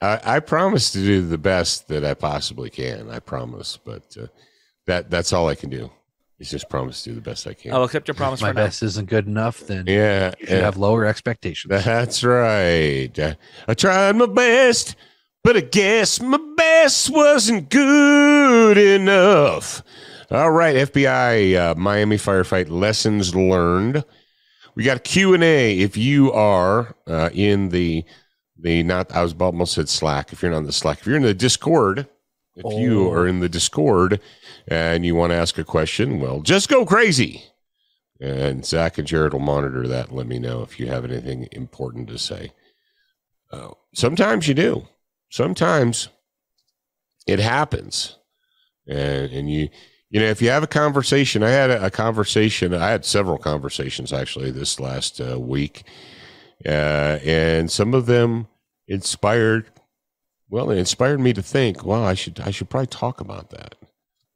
I promise to do the best that I possibly can. I promise, but that's all I can do. It's just promise to do the best I can. I'll accept your promise. If my best isn't good enough, then yeah, you should have lower expectations. That's right. I tried my best, but I guess my best wasn't good enough. All right, FBI Miami firefight lessons learned. We got a Q&A. If you are in the not, I was almost said Slack. If you're not in the Slack, if you're in the Discord. If you are in the Discord and you want to ask a question, well, just go crazy. And Zach and Jarrad will monitor that and let me know if you have anything important to say. Sometimes you do. Sometimes it happens. And you know, if you have a conversation, I had a conversation. I had several conversations, actually, this last week. And some of them inspired me to think, well, I should probably talk about that.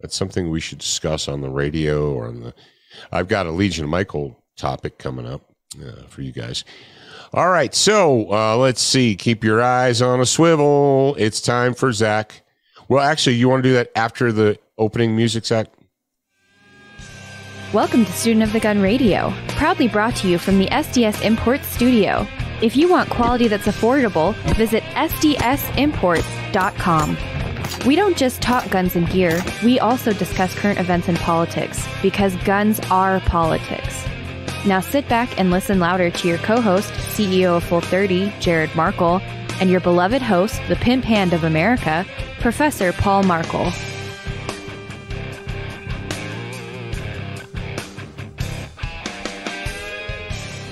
That's something we should discuss on the radio or on the, I've got a Legion of Michael topic coming up for you guys. All right. So let's see. Keep your eyes on a swivel. It's time for Zach. Well, actually, you want to do that after the opening music, Zach? Welcome to Student of the Gun Radio, proudly brought to you from the SDS Imports Studio. If you want quality that's affordable, visit SDSImports.com. We don't just talk guns and gear, we also discuss current events and politics, because guns are politics. Now sit back and listen louder to your co-host, CEO of Full 30, Jarrad Markel, and your beloved host, the pimp hand of America, Professor Paul Markel.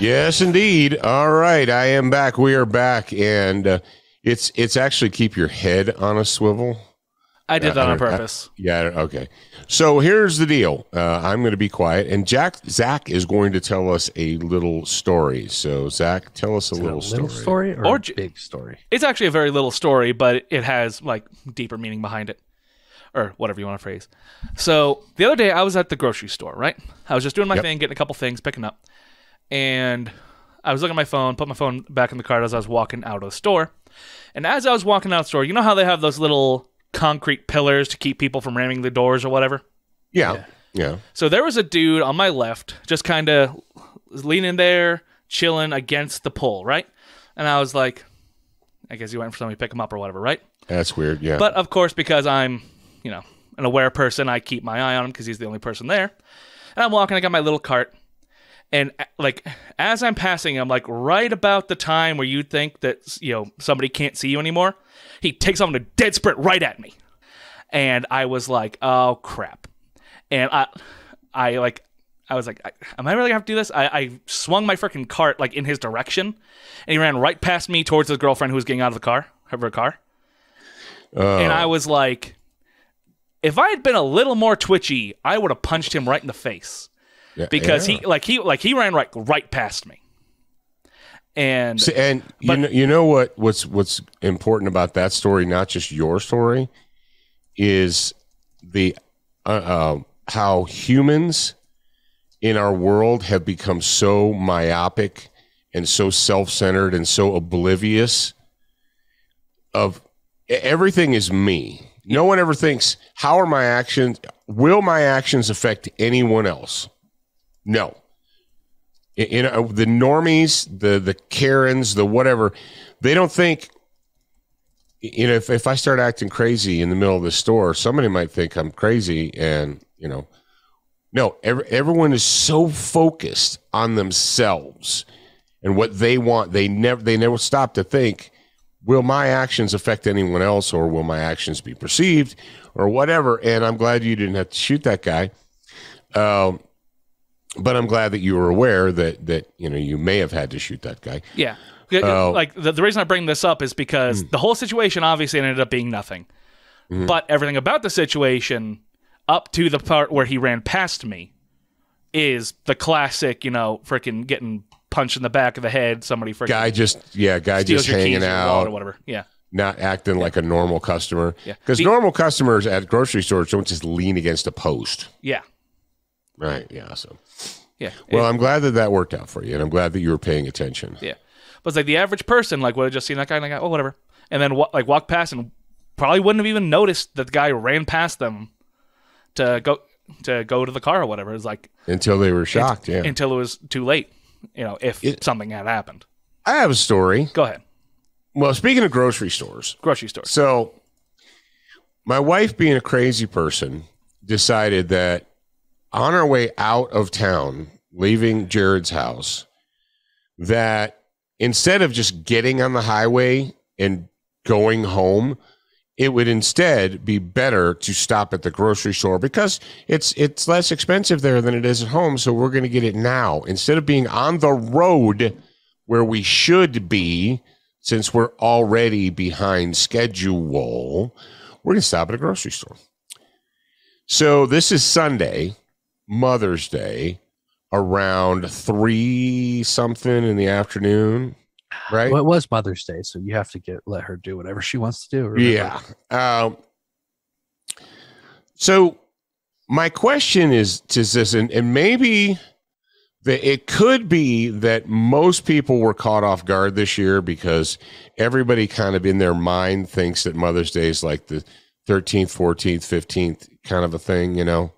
Yes, indeed. All right. I am back. We are back. And it's actually keep your head on a swivel. I did that on purpose. Okay. So here's the deal. I'm going to be quiet. And Zach is going to tell us a little story. So, Zach, tell us a little story. Or a big story? It's actually a very little story, but it has like deeper meaning behind it, or whatever you want to phrase. So the other day I was at the grocery store, right? I was just doing my thing, getting a couple things, picking up. And I was looking at my phone, put my phone back in the cart as I was walking out of the store. And as I was walking out of the store, you know how they have those little concrete pillars to keep people from ramming the doors or whatever? Yeah. So there was a dude on my left just kind of leaning there, chilling against the pole, right? And I was like, I guess he went for somebody to pick him up or whatever, right? That's weird, yeah. But of course, because I'm, you know, an aware person, I keep my eye on him because he's the only person there. And I'm walking, I got my little cart. And like, as I'm passing him, like right about the time where you'd think that, you know, somebody can't see you anymore, he takes off in a dead sprint right at me. And I was like, oh crap. And I was like, am I really gonna have to do this? I swung my freaking cart like in his direction, and he ran right past me towards his girlfriend who was getting out of the car, And I was like, if I had been a little more twitchy, I would have punched him right in the face. Because he ran right past me, and but, you know what's important about that story, not just your story, is the how humans in our world have become so myopic and so self-centered and so oblivious of everything is me. No one ever thinks, how are my actions? Will my actions affect anyone else? No. You know, the normies, the Karens, the whatever, they don't think, you know, if I start acting crazy in the middle of the store, somebody might think I'm crazy. And, you know, no, everyone is so focused on themselves and what they want. They never stop to think, will my actions affect anyone else, or will my actions be perceived or whatever? And I'm glad you didn't have to shoot that guy. But I'm glad that you were aware that you know, you may have had to shoot that guy. Yeah. Like the reason I bring this up is because the whole situation obviously ended up being nothing. But everything about the situation up to the part where he ran past me is the classic, you know, freaking getting punched in the back of the head, somebody freaking guy just hanging out or whatever. Yeah. Not acting like a normal customer. Yeah. Because normal customers at grocery stores don't just lean against a post. Yeah. Right. Yeah. So, yeah. Well, I'm glad that worked out for you, and I'm glad that you were paying attention. Yeah. But it's like the average person, like, would have just seen that guy and like, oh, whatever. and then walk past and probably wouldn't have even noticed that the guy ran past them to go to the car or whatever. It's like until they were shocked, yeah. Until it was too late, you know, if something had happened. I have a story. Go ahead. Well, speaking of grocery stores. So my wife, being a crazy person, decided that on our way out of town, leaving Jarrad's house, that instead of just getting on the highway and going home, it would instead be better to stop at the grocery store because it's less expensive there than it is at home. So we're going to get it now instead of being on the road where we should be, since we're already behind schedule. We're going to stop at a grocery store. So this is Sunday, Mother's Day, around 3-something in the afternoon. Right. Well, it was Mother's Day, so you have to let her do whatever she wants to do. Remember? Yeah. So my question is this, and maybe that it could be that most people were caught off guard this year because everybody kind of in their mind thinks that Mother's Day is like the 13th, 14th, 15th kind of a thing. You know,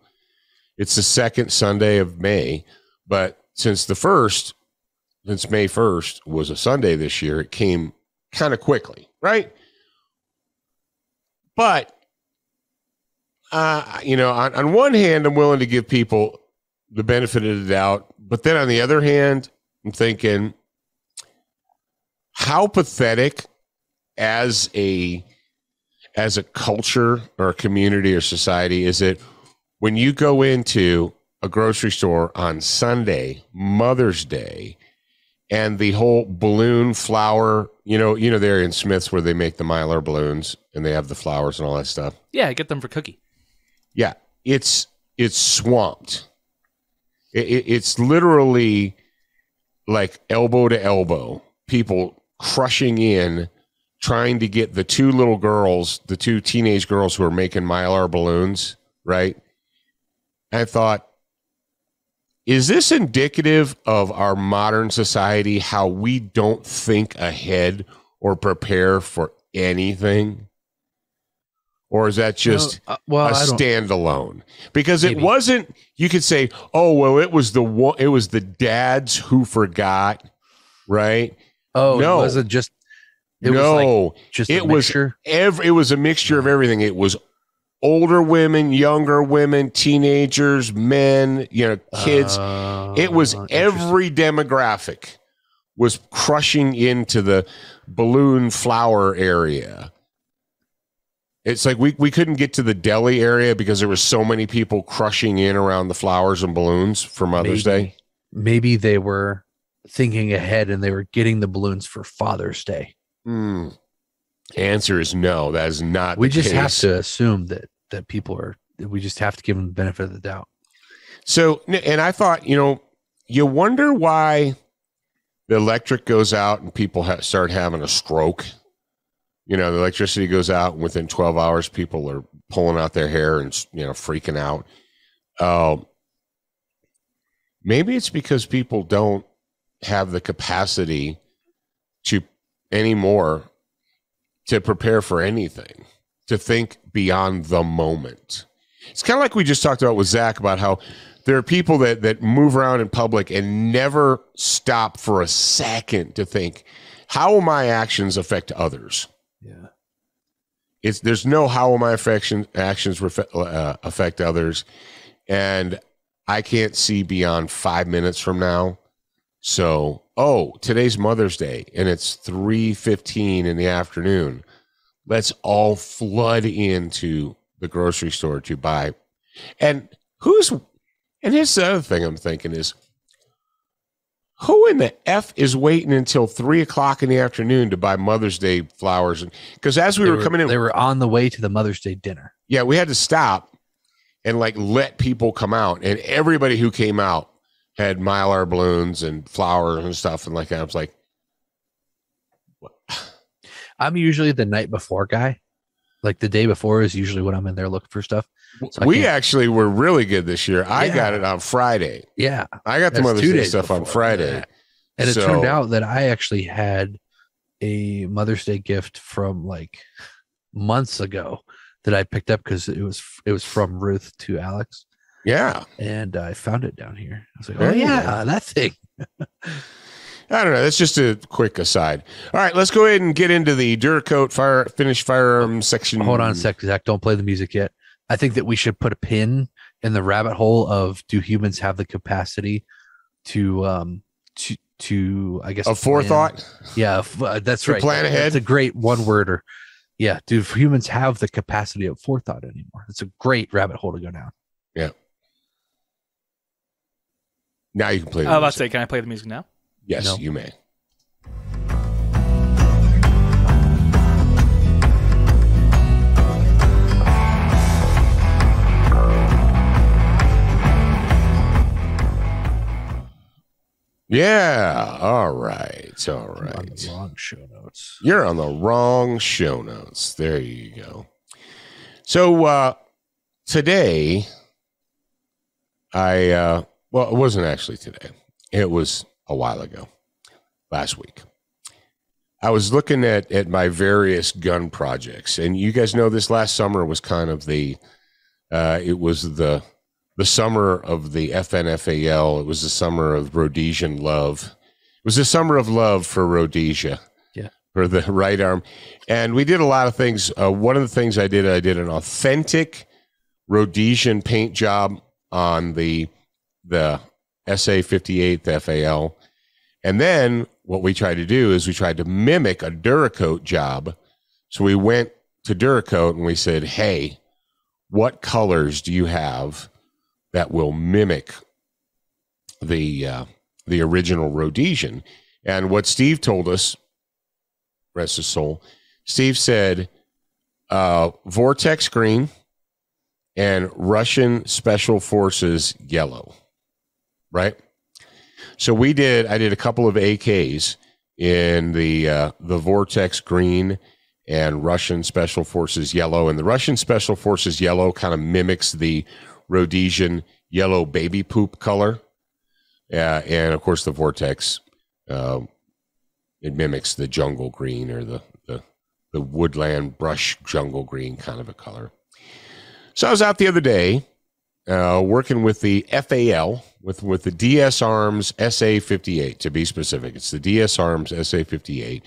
it's the second Sunday of May, but since May 1st was a Sunday this year, it came kind of quickly, right? But, you know, on one hand, I'm willing to give people the benefit of the doubt. But then on the other hand, I'm thinking, how pathetic as a culture or a community or society is it when you go into a grocery store on Sunday, Mother's Day, and the whole balloon flower, you know, they're in Smith's where they make the Mylar balloons and they have the flowers and all that stuff. Yeah, I get them for cookie. Yeah, it's swamped. It's literally like elbow to elbow, people crushing in, trying to get the two little girls, the two teenage girls who are making Mylar balloons, right? I thought, is this indicative of our modern society, how we don't think ahead or prepare for anything? Or is that just a standalone? Because maybe. It wasn't, you could say, oh, well, it was the dads who forgot, right? Oh, no. It wasn't just, it was a mixture of everything. It was older women, younger women, teenagers, men, you know, kids. It was every demographic was crushing into the balloon flower area. It's like we couldn't get to the deli area because there were so many people crushing in around the flowers and balloons for Mother's Day. Maybe they were thinking ahead and they were getting the balloons for Father's Day. Mm. Answer is no. That is not. We just have to assume that people are. We just have to give them the benefit of the doubt. So, and I thought, you know, you wonder why the electric goes out and people start having a stroke. You know, the electricity goes out, and within 12 hours, people are pulling out their hair and freaking out. Maybe it's because people don't have the capacity to anymore. To prepare for anything, to think beyond the moment. It's kind of like we just talked about with Zach about how there are people that move around in public and never stop for a second to think, how will my actions affect others? Yeah. There's no how will my actions affect others. And I can't see beyond 5 minutes from now. So, oh, today's Mother's Day, and it's 3:15 in the afternoon. Let's all flood into the grocery store to buy. And here's the other thing I'm thinking is, who in the F is waiting until 3 o'clock in the afternoon to buy Mother's Day flowers? Because as we were coming in, they were on the way to the Mother's Day dinner. Yeah, we had to stop and let people come out, and everybody who came out had Mylar balloons and flowers and stuff and like that. I was like, what? I'm usually the night before guy. Like the day before is usually when I'm in there looking for stuff. So we actually were really good this year. Yeah. I got it on Friday. Yeah. I got the Mother's Day stuff on Friday. Yeah. And so, it turned out that I actually had a Mother's Day gift from like months ago that I picked up because it was from Ruth to Alex. Yeah. And I found it down here. I was like, oh, yeah, that thing. I don't know. That's just a quick aside. All right, let's go ahead and get into the Duracoat finished firearms section. Hold on a sec, Zach. Don't play the music yet. I think that we should put a pin in the rabbit hole of, do humans have the capacity to I guess, a forethought? Yeah, that's right. Plan ahead. It's a great one-worder. Yeah, do humans have the capacity of forethought anymore? It's a great rabbit hole to go down. Yeah. Now you can play the music. I was about to say, can I play the music now? Yes, no. You may. Yeah. All right. All right. I'm on the wrong show notes. You're on the wrong show notes. There you go. So today, well, it wasn't actually today. It was a while ago, last week. I was looking at my various gun projects, and you guys know this last summer was kind of the summer of the FNFAL. It was the summer of Rhodesian love. It was the summer of love for Rhodesia, for the right arm. And we did a lot of things. One of the things I did an authentic Rhodesian paint job on the SA-58 FAL. And then what we tried to do is we tried to mimic a Duracoat job. So we went to Duracoat and we said, hey, what colors do you have that will mimic the original Rhodesian? And what Steve told us, rest his soul, Steve said, Vortex green and Russian special forces yellow. Right? So I did a couple of AKs in the Vortex green and Russian special forces yellow. And the Russian special forces yellow kind of mimics the Rhodesian yellow baby poop color. And of course the Vortex, it mimics the jungle green, or the woodland brush jungle green kind of a color. So I was out the other day working with the FAL, with the DS Arms SA-58, to be specific. It's the DS Arms SA-58,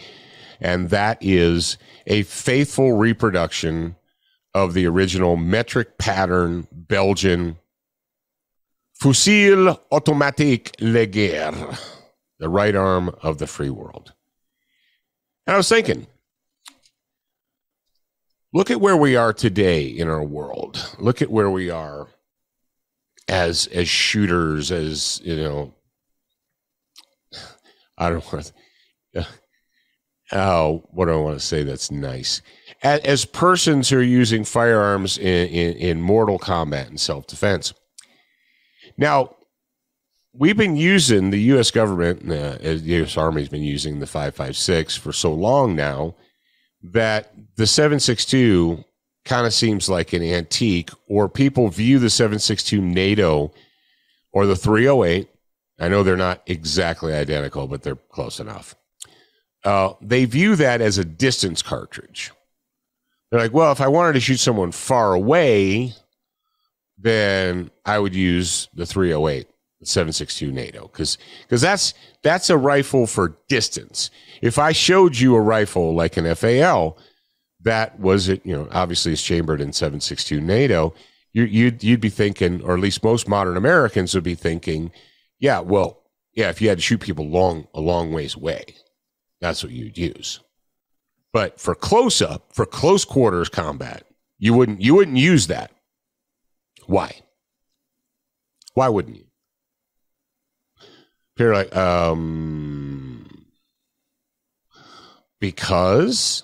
and that is a faithful reproduction of the original metric pattern Belgian Fusil Automatique Laguerre, the right arm of the free world. And I was thinking, look at where we are today in our world. Look at where we are as shooters, as, you know, I don't want to, what do I want to say that's nice? As persons who are using firearms in mortal combat and self-defense. Now, we've been using, the U.S. government, the U.S. Army's been using the 5.56 for so long now that the 7.62 kind of seems like an antique, or people view the 7.62 NATO or the 308. I know they're not exactly identical, but they're close enough. They view that as a distance cartridge. They're like, well, if I wanted to shoot someone far away, then I would use the 308, the 7.62 NATO, because that's a rifle for distance. If I showed you a rifle like an FAL, that was it, you know, obviously it's chambered in 7.62 NATO, you'd be thinking, or at least most modern Americans would be thinking, yeah, if you had to shoot people a long ways away, that's what you'd use. But for close up, for close quarters combat, you wouldn't use that. Why? Why wouldn't you? You're like, because.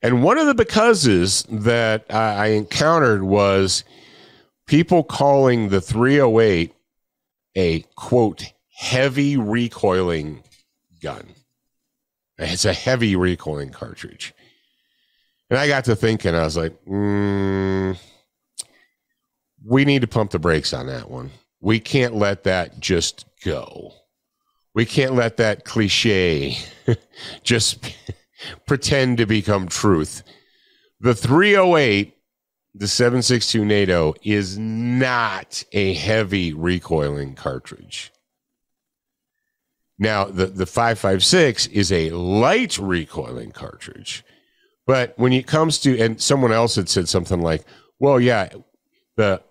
And one of the becauses that I encountered was people calling the 308 a, quote, heavy recoiling gun. It's a heavy recoiling cartridge. And I got to thinking, I was like, we need to pump the brakes on that one. We can't let that just go. We can't let that cliche just pretend to become truth. The 308, the 7.62 NATO, is not a heavy recoiling cartridge. Now, the 5.56 is a light recoiling cartridge. But when it comes to, and someone else had said something like, well, yeah, the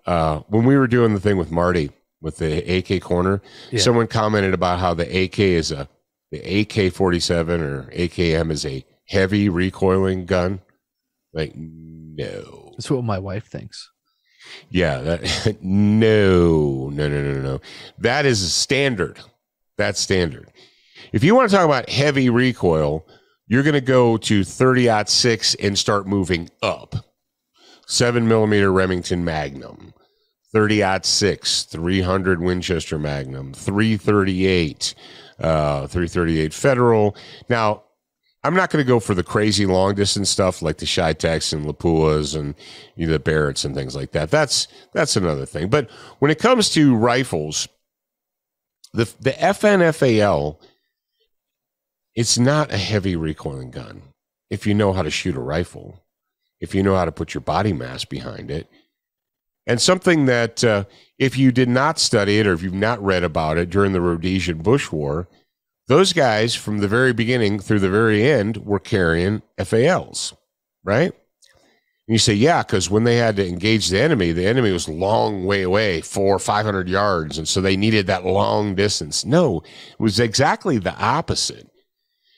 when we were doing the thing with Marty, with the AK corner, yeah, someone commented about how the AK is the AK-47 or AKM is a heavy recoiling gun. Like, no. That's what my wife thinks. Yeah. That, no. That is a standard. That's standard. If you want to talk about heavy recoil, you're going to go to 30-06 and start moving up. 7mm Remington Magnum, 30-06, 300 Winchester Magnum, 338, 338 Federal. Now, I'm not going to go for the crazy long distance stuff like the Shytex and Lapuas and the Barretts and things like that. That's another thing. But when it comes to rifles, the FNFAL, it's not a heavy recoiling gun. If you know how to shoot a rifle, if you know how to put your body mass behind it, and something that if you did not study it or if you've not read about it during the Rhodesian Bush War, those guys from the very beginning through the very end were carrying FALs, right? And you say, yeah, because when they had to engage the enemy was a long way away, 400 or 500 yards, and so they needed that long distance. No, it was exactly the opposite.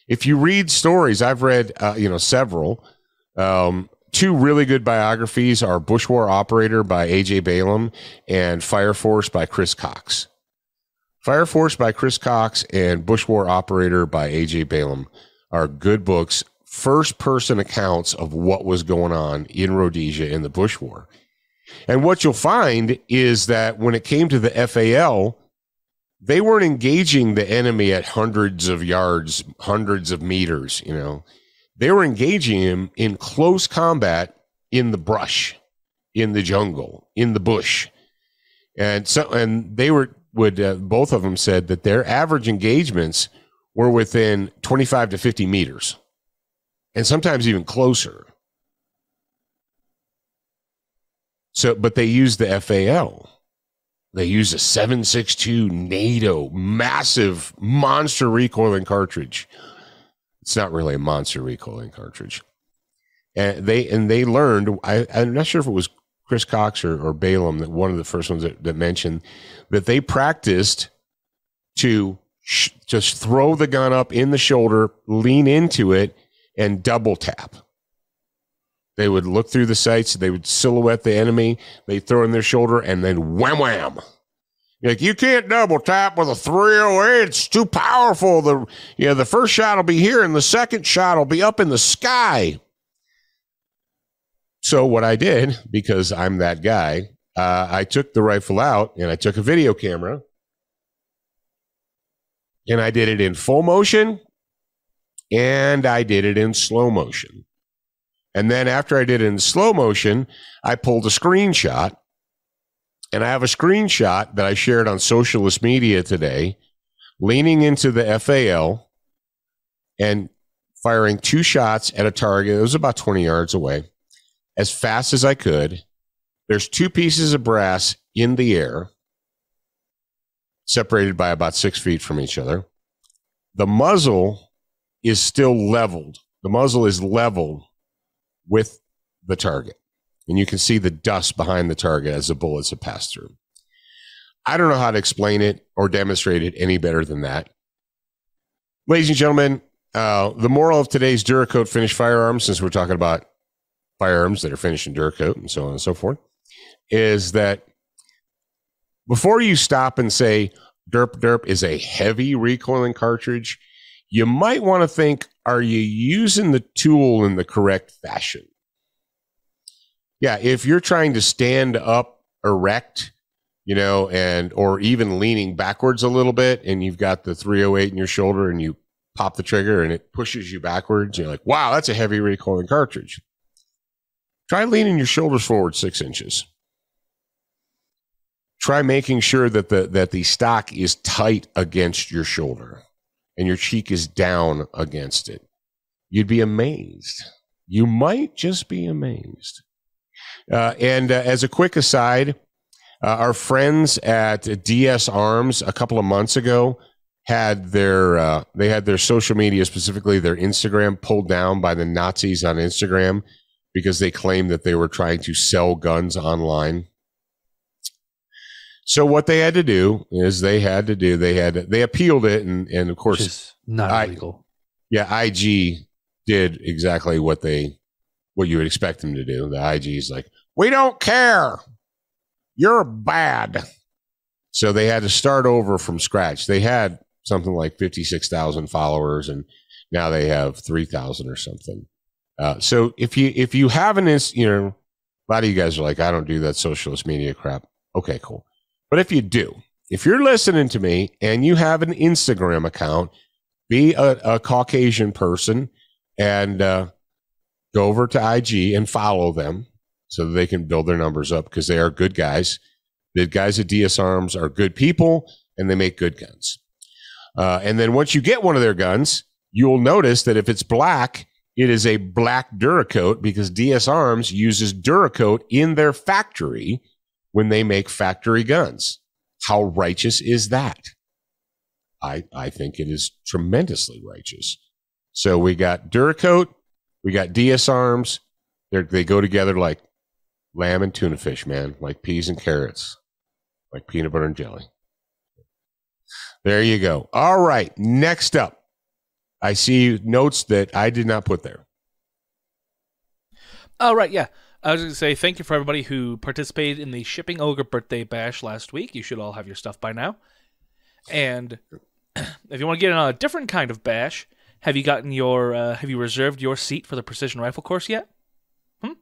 If you read stories, I've read several. Two really good biographies are Bush War Operator by A.J. Balaam and Fire Force by Chris Cox. Fire Force by Chris Cox and Bush War Operator by A.J. Balaam are good books, first-person accounts of what was going on in Rhodesia in the Bush War. And what you'll find is that when it came to the FAL, they weren't engaging the enemy at hundreds of yards, hundreds of meters, They were engaging him in close combat in the brush, in the jungle, in the bush. And they would both of them said that their average engagements were within 25 to 50 meters, and sometimes even closer. So, but they used the FAL. They used a 7.62 NATO, massive monster recoiling cartridge. It's not really a monster recoiling cartridge. And they learned, I'm not sure if it was Chris Cox or Balaam, that one of the first ones that mentioned that they practiced to just throw the gun up in the shoulder, lean into it, and double tap. They would look through the sights. They would silhouette the enemy. They'd throw in their shoulder and then wham. Like, you can't double tap with a 308. It's too powerful. The first shot will be here and the second shot will be up in the sky. So what I did, because I'm that guy, I took the rifle out and I took a video camera and I did it in full motion and I did it in slow motion. And then after I did it in slow motion, I pulled a screenshot. And I have a screenshot that I shared on socialist media today, leaning into the FAL and firing two shots at a target. It was about 20 yards away, as fast as I could. There's two pieces of brass in the air, separated by about 6 feet from each other. The muzzle is still leveled. The muzzle is leveled with the target. And you can see the dust behind the target as the bullets have passed through. I don't know how to explain it or demonstrate it any better than that. Ladies and gentlemen, the moral of today's Duracoat finished firearms, since we're talking about firearms that are finished in Duracoat and so on and so forth, is that before you stop and say derp is a heavy recoiling cartridge, you might want to think, are you using the tool in the correct fashion? Yeah, if you're trying to stand up erect, and or even leaning backwards a little bit, and you've got the 308 in your shoulder and you pop the trigger and it pushes you backwards, you're like, wow, that's a heavy recoiling cartridge. Try leaning your shoulders forward 6 inches. Try making sure that the stock is tight against your shoulder and your cheek is down against it. You'd be amazed. You might just be amazed. And as a quick aside, our friends at DS Arms a couple of months ago had their they had their social media, specifically their Instagram, pulled down by the Nazis on Instagram because they claimed that they were trying to sell guns online. So what they had to do is they appealed it, and of course, just not illegal. Yeah, IG did exactly what you would expect them to do. The IG is like, we don't care. You're bad. So they had to start over from scratch. They had something like 56,000 followers, and now they have 3,000 or something. So if you have a lot of you guys are like, I don't do that socialist media crap. Okay, cool. But if you do, if you're listening to me and you have an Instagram account, be a Caucasian person and go over to IG and follow them so that they can build their numbers up, because they are good guys. The guys at DS Arms are good people, and they make good guns. And then once you get one of their guns, you'll notice that if it's black, it is a black Duracoat, because DS Arms uses Duracoat in their factory when they make factory guns. How righteous is that? I think it is tremendously righteous. So we got Duracoat, we got DS Arms. They go together like lamb and tuna fish, man, like peas and carrots, like peanut butter and jelly. There you go. All right, next up. I see notes that I did not put there. All right, yeah. I was going to say thank you for everybody who participated in the Shipping Ogre birthday bash last week. You should all have your stuff by now. And if you want to get in on a different kind of bash, have you reserved your seat for the precision rifle course yet?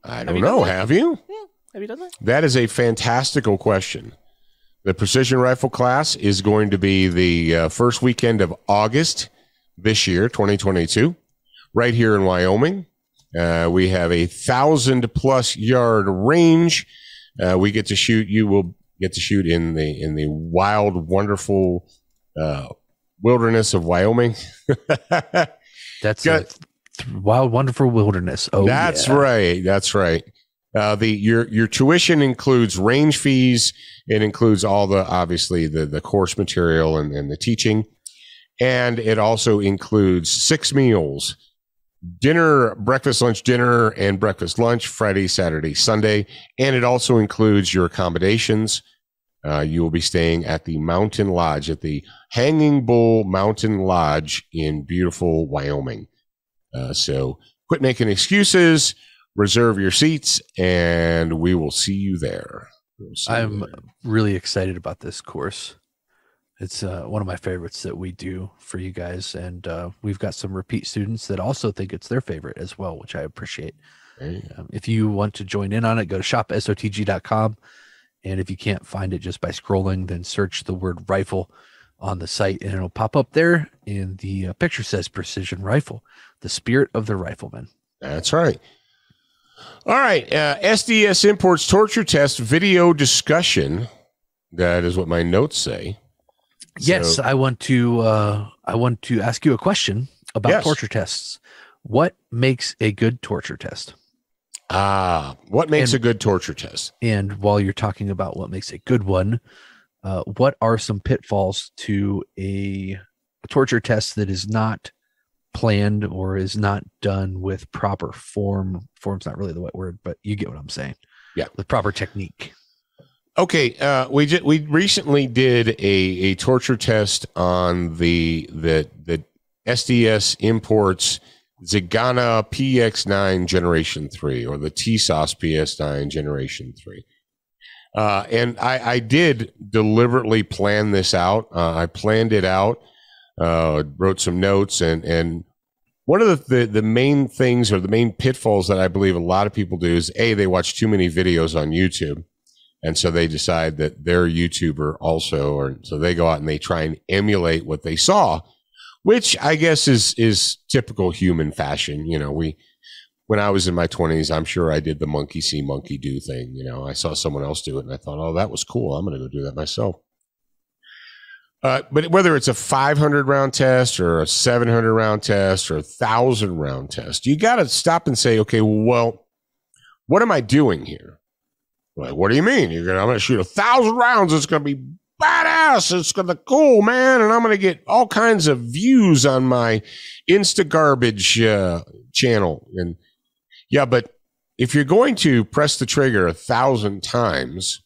I don't know. Have you? Yeah. Have you done that? That is a fantastical question. The precision rifle class is going to be the first weekend of August this year, 2022, right here in Wyoming. We have 1,000+ yard range. We get to shoot. You will get to shoot in the wild, wonderful wilderness of Wyoming. That's wild, wonderful wilderness. Oh, that's right. That's right. Your tuition includes range fees. It includes all the course material and the teaching, and it also includes 6 meals. Dinner, breakfast, lunch, dinner, and breakfast, lunch, Friday, Saturday, Sunday. And it also includes your accommodations. You will be staying at the Mountain Lodge, at the Hanging Bull Mountain Lodge in beautiful Wyoming. So quit making excuses, reserve your seats, and we will see you there. Really excited about this course. It's one of my favorites that we do for you guys, and we've got some repeat students that also think it's their favorite as well, which I appreciate. If you want to join in on it, go to shop.sotg.com, and if you can't find it just by scrolling, then search the word rifle on the site, and it'll pop up there, and the picture says Precision Rifle, the spirit of the rifleman. That's right. All right, SDS Imports Torture Test Video Discussion. That is what my notes say. Yes, so, I want to ask you a question about torture tests. What makes a good torture test? What makes a good torture test? And while you're talking about what makes a good one, what are some pitfalls to a torture test that is not planned or is not done with proper form? Form's not really the right word, but you get what I'm saying. Yeah, with proper technique. Okay, we recently did a torture test on the SDS Imports Zagana PX9 Generation 3, or the TSOS PS9 Generation 3. And I did deliberately plan this out. I planned it out, wrote some notes, and one of the main things, or the main pitfalls that I believe a lot of people do is, A, they watch too many videos on YouTube. And so they decide that they're a YouTuber also, or so they go out and they try and emulate what they saw, which I guess is typical human fashion. You know, when I was in my 20s, I'm sure I did the monkey see, monkey do thing. You know, I saw someone else do it and I thought, oh, that was cool. I'm going to go do that myself. But whether it's a 500 round test or a 700 round test or a 1,000 round test, you got to stop and say, okay, well, what am I doing here? Like, what do you mean? I'm going to shoot 1,000 rounds. It's going to be badass. It's going to be cool, man. And I'm going to get all kinds of views on my Insta garbage channel. And yeah, but if you're going to press the trigger 1,000 times,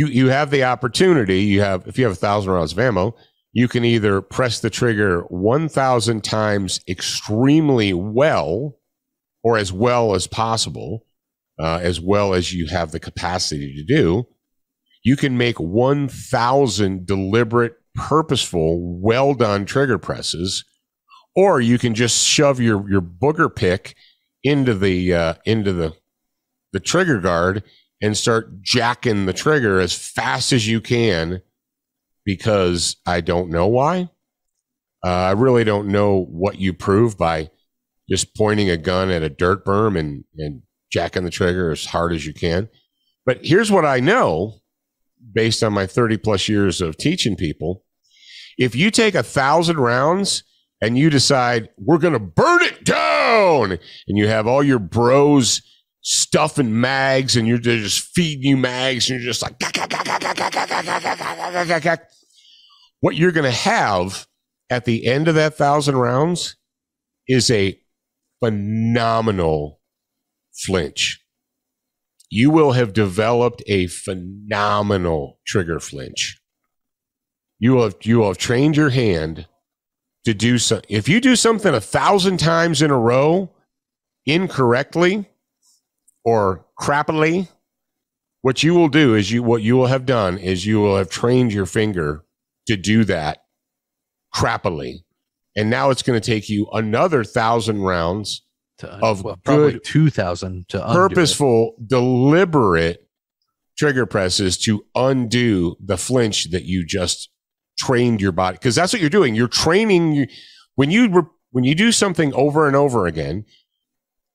you have the opportunity. If you have 1,000 rounds of ammo, you can either press the trigger 1,000 times extremely well, or as well as possible, as well as you have the capacity to do. You can make 1,000 deliberate, purposeful, well done trigger presses, or you can just shove your booger pick into the trigger guard and start jacking the trigger as fast as you can, because I don't know why. I really don't know what you prove by just pointing a gun at a dirt berm and jacking the trigger as hard as you can. But here's what I know, based on my 30 plus years of teaching people. If you take 1,000 rounds and you decide we're going to burn it down, and you have all your bros stuffing mags, and they're just feeding you mags, and you're just like, what you're going to have at the end of that 1,000 rounds is a phenomenal flinch. You will have developed a phenomenal trigger flinch. You will have trained your hand to do so. If you do something 1,000 times in a row incorrectly or crappily, what you will do is you will have trained your finger to do that crappily. And now it's going to take you another 1,000 rounds of probably 2,000 to purposeful, deliberate trigger presses to undo the flinch that you just trained your body. Because that's what you're doing. You're training when you do something over and over again.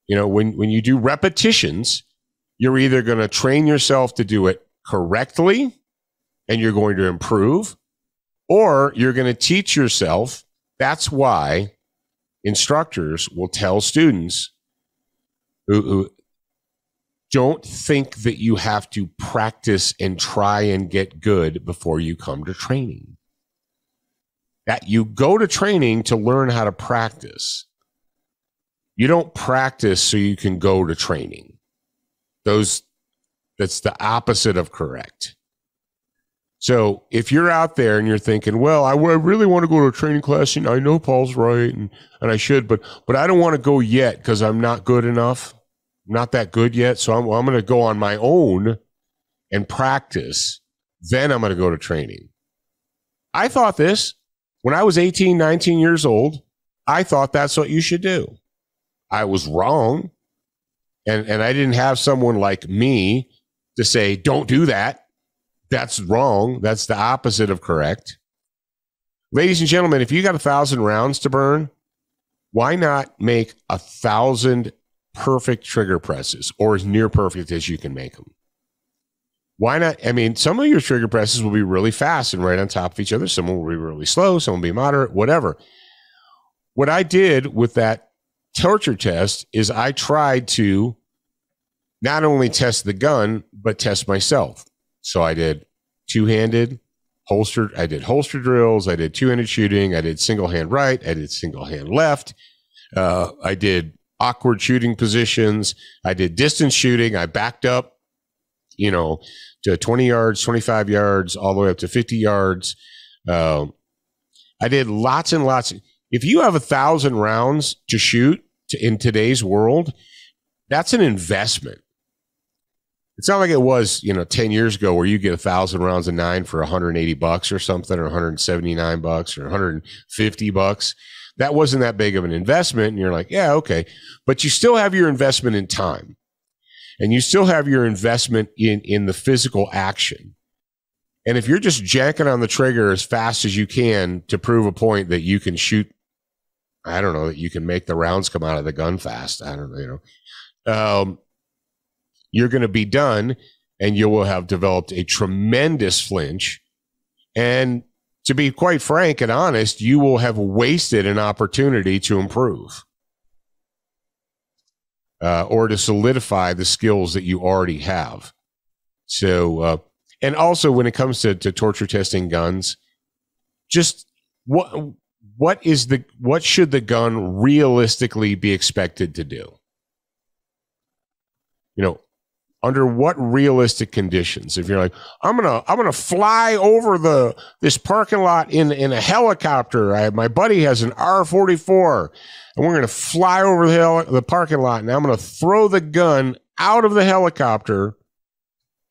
You know, when you do repetitions, you're either going to train yourself to do it correctly, and you're going to improve, or you're going to teach yourself. That's why instructors will tell students who don't think that you have to practice and try and get good before you come to training. That you go to training to learn how to practice. You don't practice so you can go to training. That's the opposite of correct. So if you're out there and you're thinking, well, I really want to go to a training class, and I know Paul's right, and I should, but I don't want to go yet because I'm not good enough. I'm not that good yet. So I'm going to go on my own and practice. Then I'm going to go to training. I thought this when I was 18, 19 years old. I thought that's what you should do. I was wrong. And I didn't have someone like me to say, don't do that. That's wrong. That's the opposite of correct. Ladies and gentlemen, if you got 1,000 rounds to burn, why not make 1,000 perfect trigger presses, or as near perfect as you can make them? Why not? I mean, some of your trigger presses will be really fast and right on top of each other. Some will be really slow. Some will be moderate, whatever. What I did with that torture test is I tried to not only test the gun, but test myself. So I did two-handed holster. I did holster drills. I did two-handed shooting. I did single hand right. I did single hand left. I did awkward shooting positions. I did distance shooting. I backed up, you know, to 20 yards, 25 yards, all the way up to 50 yards. I did lots and lots. If you have 1,000 rounds to shoot in today's world, that's an investment. It's not like it was, you know, 10 years ago where you get 1,000 rounds of 9 for $180 or something, or $179 or $150. That wasn't that big of an investment. And you're like, yeah, okay. But you still have your investment in time, and you still have your investment in the physical action. And if you're just jacking on the trigger as fast as you can to prove a point that you can shoot, I don't know, that you can make the rounds come out of the gun fast. I don't know, you know, you're going to be done, and you will have developed a tremendous flinch. And to be quite frank and honest, you will have wasted an opportunity to improve or to solidify the skills that you already have. So, and also when it comes to torture testing guns, just what should the gun realistically be expected to do? You know, under what realistic conditions? If you're like, I'm gonna fly over this parking lot in a helicopter. My buddy has an R-44, and we're gonna fly over the parking lot, and I'm gonna throw the gun out of the helicopter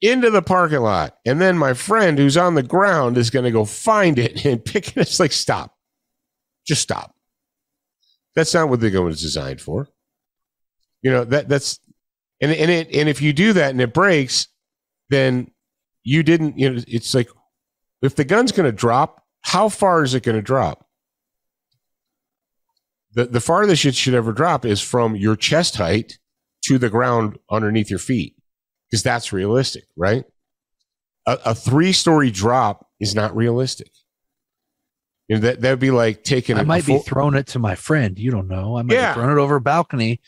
into the parking lot, and then my friend who's on the ground is gonna go find it and pick it. It's like, stop, just stop. That's not what the gun was designed for. You know that's. And if you do that and it breaks, then you didn't, you know, it's like, if the gun's going to drop, how far is it going to drop? The farthest it should ever drop is from your chest height to the ground underneath your feet, because that's realistic, right? A three-story drop is not realistic. You know, that'd be like taking. I might be throwing it to my friend. You don't know. I might have thrown it over a balcony,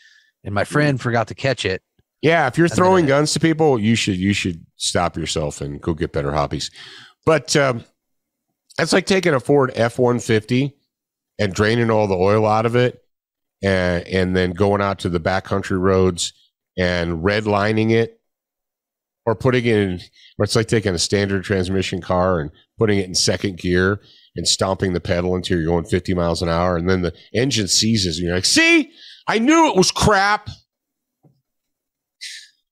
and my friend forgot to catch it. Yeah, if you're throwing guns to people, you should stop yourself and go get better hobbies. But that's like taking a Ford F-150 and draining all the oil out of it, and then going out to the backcountry roads and redlining it, or putting it in. Or it's like taking a standard transmission car and putting it in second gear and stomping the pedal until you're going 50 miles an hour, and then the engine seizes, and you're like, "See, I knew it was crap.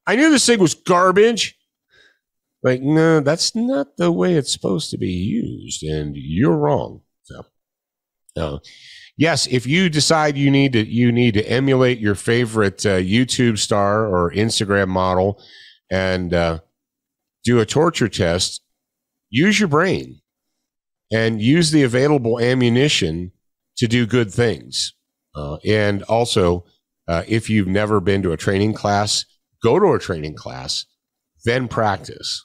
I knew this thing was garbage." Like, no, that's not the way it's supposed to be used, and you're wrong. So, yes, if you decide you need to emulate your favorite YouTube star or Instagram model and do a torture test, use your brain and use the available ammunition to do good things. And also, if you've never been to a training class, go to a training class, then practice.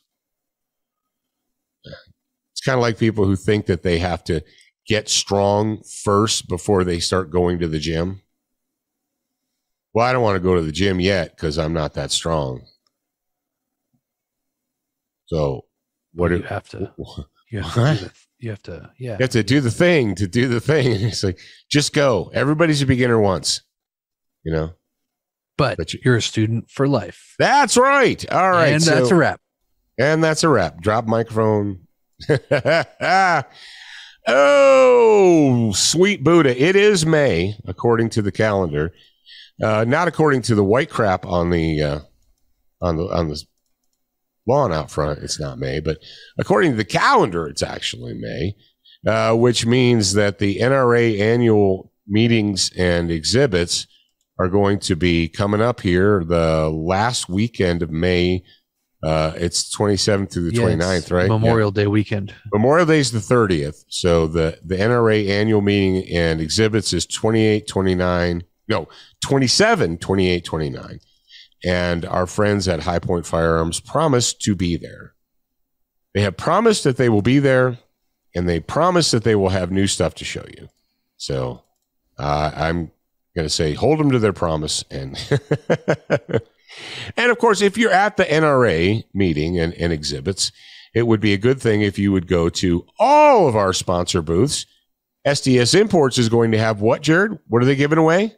It's kind of like people who think that they have to get strong first before they start going to the gym. Well, I don't want to go to the gym yet because I'm not that strong. So what do you have to? You have to do the thing to do the thing. It's like, just go. Everybody's a beginner once, you know. But you're a student for life. That's right. All right. And that's a wrap. And that's a wrap. Drop microphone. Oh, sweet Buddha. It is May, according to the calendar. Not according to the white crap on the lawn out front. It's not May, but according to the calendar, it's actually May, which means that the NRA annual meetings and exhibits are going to be coming up here the last weekend of May. It's 27th through the 29th, right? Memorial Day weekend. Memorial Day is the 30th. So the NRA annual meeting and exhibits is 27, 28, 29. And our friends at High Point Firearms promise to be there. They have promised that they will be there, and they promise that they will have new stuff to show you. So I'm going to say, hold them to their promise. And and of course, if you're at the NRA meeting and exhibits, it would be a good thing if you would go to all of our sponsor booths. SDS Imports is going to have what, Jarrad? What are they giving away?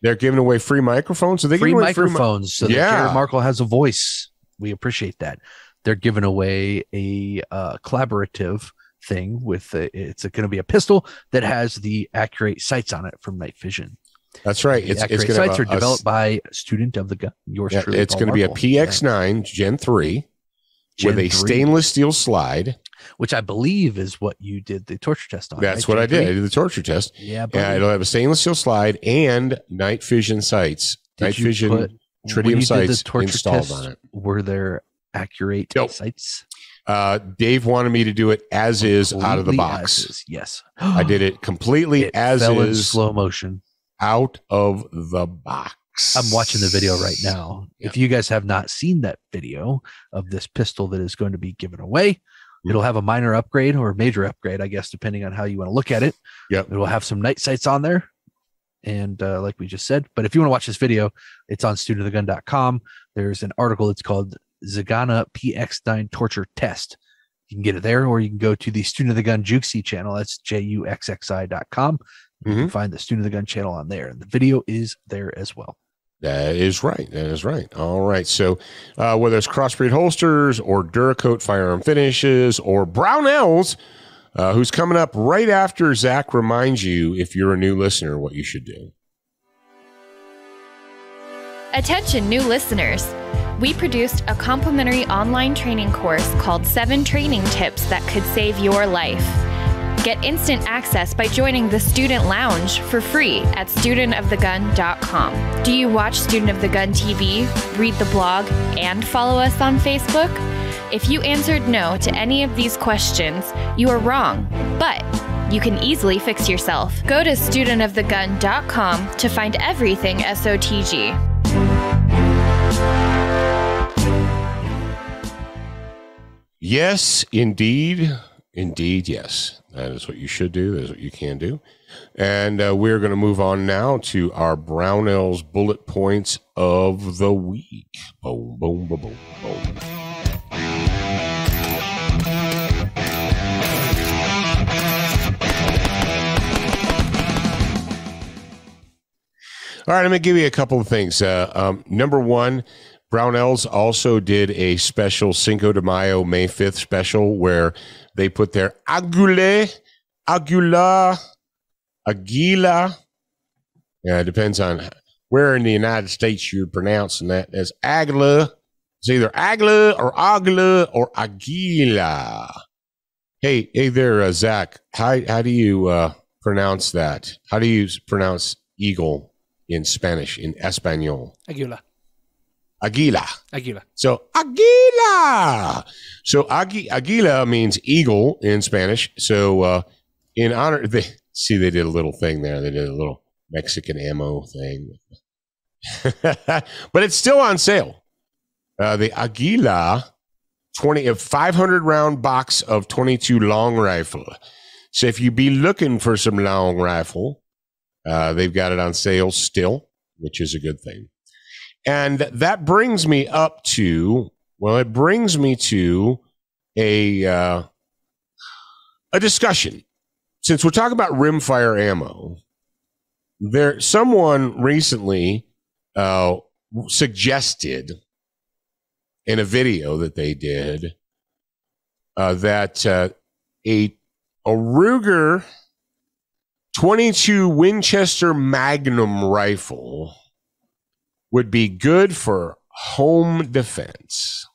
They're giving away free microphones. So they free microphones, free that Jarrad Markel has a voice. We appreciate that. They're giving away a collaborative thing with it's going to be a pistol that has the Accurate sights on it from Night Vision. That's right. The Accurate sights are developed by Student of the Gun. Yours truly. It's going to be a PX9 Gen 3 with a stainless steel slide, which I believe is what you did the torture test on. That's what I did. I did the torture test. Yeah, and it'll have a stainless steel slide and Night Vision sights. Night Vision tritium sights installed on it. Were there Accurate sights? Dave wanted me to do it as is, out of the box. Yes. I did it completely as is, slow motion, out of the box. I'm watching the video right now. Yeah. If you guys have not seen that video of this pistol that is going to be given away, it'll have a minor upgrade or a major upgrade, I guess, depending on how you want to look at it. Yep. It will have some night sights on there. And like we just said, but if you want to watch this video, it's on studentofthegun.com. There's an article that's called Zagana PX9 Torture Test. You can get it there, or you can go to the Student of the Gun Juxi channel. That's JUXXI.com. You can find the Student of the Gun channel on there. And the video is there as well. That is right. That is right. All right. So whether it's Crossbreed Holsters or Duracoat Firearm Finishes or Brownells, who's coming up right after Zach reminds you, if you're a new listener, what you should do. Attention, new listeners. We produced a complimentary online training course called 7 Training Tips That Could Save Your Life. Get instant access by joining the Student Lounge for free at studentofthegun.com. Do you watch Student of the Gun TV, read the blog, and follow us on Facebook? If you answered no to any of these questions, you are wrong, but you can easily fix yourself. Go to studentofthegun.com to find everything SOTG. Yes, indeed. Indeed, yes. That is what you should do. That is what you can do. And we're going to move on now to our Brownells bullet points of the week. Boom, boom, boom, boom, boom. All right, I'm going to give you a couple of things. Number one, Brownells also did a special Cinco de Mayo, May 5th special where they put their Aguila. Yeah, it depends on where in the United States you're pronouncing that as Aguila. It's either Aguila or Aguila. Hey there, Zach. How do you pronounce that? How do you pronounce eagle in Spanish, in Espanol? Aguila. So Aguila. So Aguila means eagle in Spanish. So in honor, they did a little thing there. They did a little Mexican ammo thing, but it's still on sale. The Aguila 500 round box of 22 long rifle. So if you be looking for some long rifle, they've got it on sale still, which is a good thing. And that brings me up to, well, it brings me to a discussion. Since we're talking about rimfire ammo, someone recently suggested in a video that they did that a Ruger 22 Winchester Magnum rifle would be good for home defense.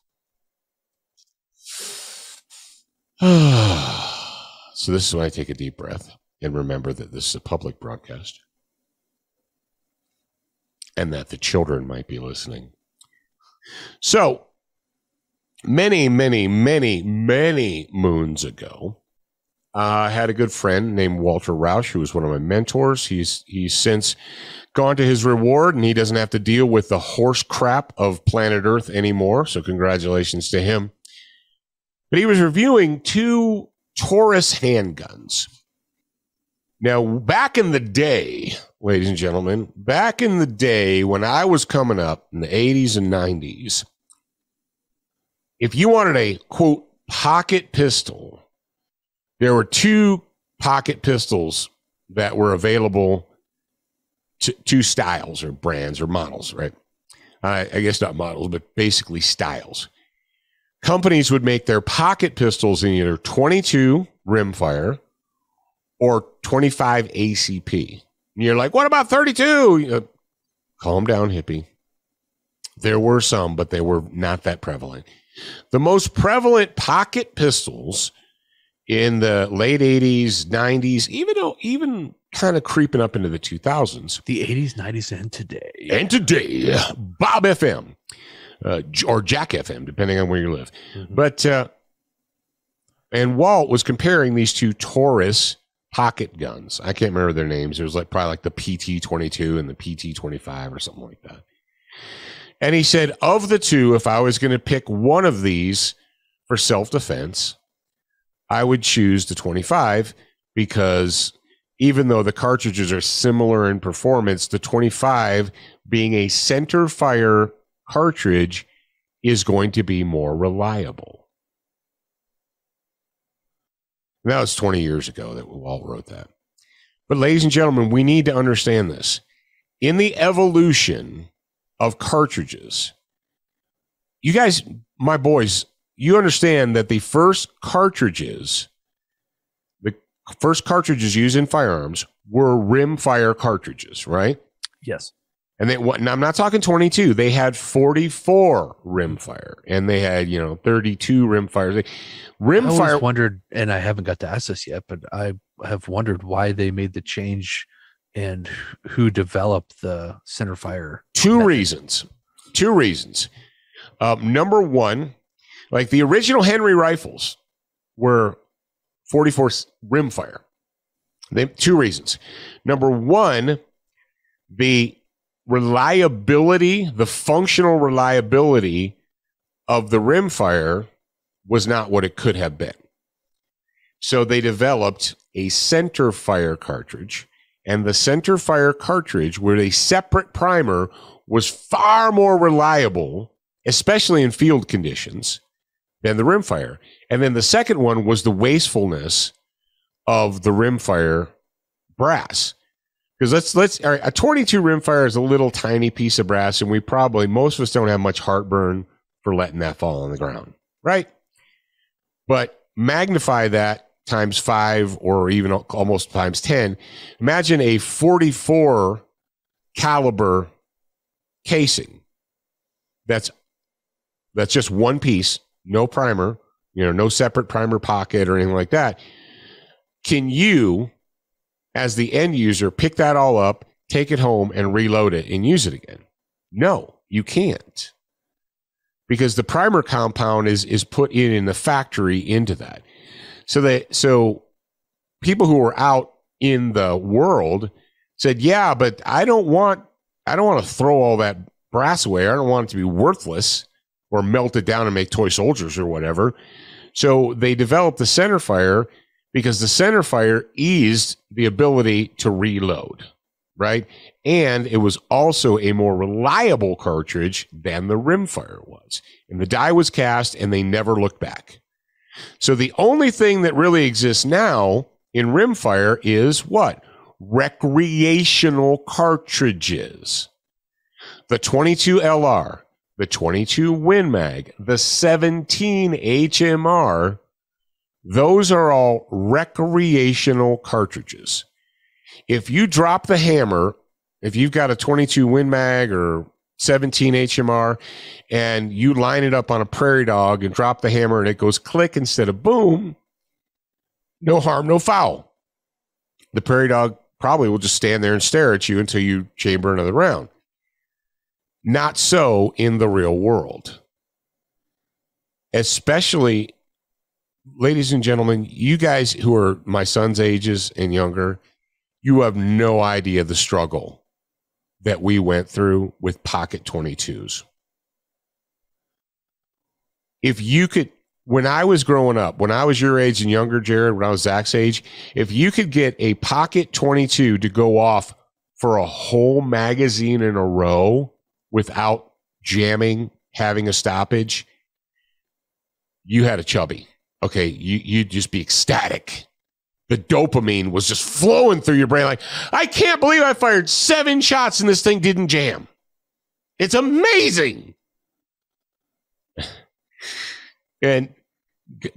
So this is when I take a deep breath and remember that this is a public broadcast and that the children might be listening. So many, many, many, many moons ago, I had a good friend named Walter Rausch, who was one of my mentors. He's since gone to his reward, and he doesn't have to deal with the horse crap of planet Earth anymore. So congratulations to him. But he was reviewing 2 Taurus handguns. Now, back in the day, ladies and gentlemen, back in the day when I was coming up in the 80s and 90s, if you wanted a, quote, pocket pistol, there were 2 pocket pistols that were available, to 2 styles or brands or models, right? I guess not models, but basically styles. Companies would make their pocket pistols in either 22 rimfire or 25 ACP. And you're like, what about 32? Calm down, hippie. There were some, but they were not that prevalent. The most prevalent pocket pistols in the late 80s, 90s, even kind of creeping up into the 2000s. The 80s, 90s, and today. And today, Bob FM or Jack FM, depending on where you live. Mm-hmm. But, and Walt was comparing these 2 Taurus pocket guns. I can't remember their names. It was like probably like the PT-22 and the PT-25 or something like that. And he said, of the two, if I was going to pick one of these for self-defense, I would choose the 25 because even though the cartridges are similar in performance, the 25 being a center fire cartridge is going to be more reliable. That was 20 years ago that we all wrote that. But ladies and gentlemen, we need to understand this. In the evolution of cartridges, you guys, my boys, you understand that the first cartridges used in firearms were rimfire cartridges, right? Yes. And they, and I'm not talking 22. They had 44 rimfire, and they had 32 rimfire. Rimfire. I always wondered, and I haven't got to ask this yet, but I have wondered why they made the change and who developed the center fire. Two reasons. Number one, like the original Henry rifles were 44 rimfire. Two reasons. Number one, the reliability, the functional reliability of the rimfire was not what it could have been. So they developed a center fire cartridge, and the center fire cartridge with a separate primer was far more reliable, especially in field conditions, than the rimfire. And then the second one was the wastefulness of the rimfire brass. Because all right, a 22 rimfire is a little tiny piece of brass, and most of us don't have much heartburn for letting that fall on the ground, right? But magnify that times 5 or even almost times 10. Imagine a 44 caliber casing that's just one piece, no primer, no separate primer pocket or anything like that. Can you, as the end user, pick that all up, take it home, and reload it and use it again? No, you can't, because the primer compound is put in the factory into that. So people who were out in the world said, yeah, but I don't want to throw all that brass away. I don't want it to be worthless or melt it down and make toy soldiers or whatever. So they developed the center fire because the center fire eased the ability to reload, right? And it was also a more reliable cartridge than the rimfire was. And the die was cast, and they never looked back. So the only thing that really exists now in rimfire is what? Recreational cartridges. The 22 LR, the 22 Win Mag, the 17 HMR, those are all recreational cartridges. If you drop the hammer, if you've got a 22 Win Mag or 17 HMR and you line it up on a prairie dog and drop the hammer and it goes click instead of boom, no harm, no foul. The prairie dog probably will just stand there and stare at you until you chamber another round. Not so in the real world. Especially, ladies and gentlemen, you guys who are my son's ages and younger, you have no idea the struggle that we went through with pocket 22s. If you could, when I was growing up, when I was your age and younger, Jarrad, when I was Zach's age, if you could get a pocket 22 to go off for a whole magazine in a row without jamming, having a stoppage, you had a chubby. Okay, you'd just be ecstatic. The dopamine was just flowing through your brain like, I can't believe I fired 7 shots and this thing didn't jam. It's amazing. And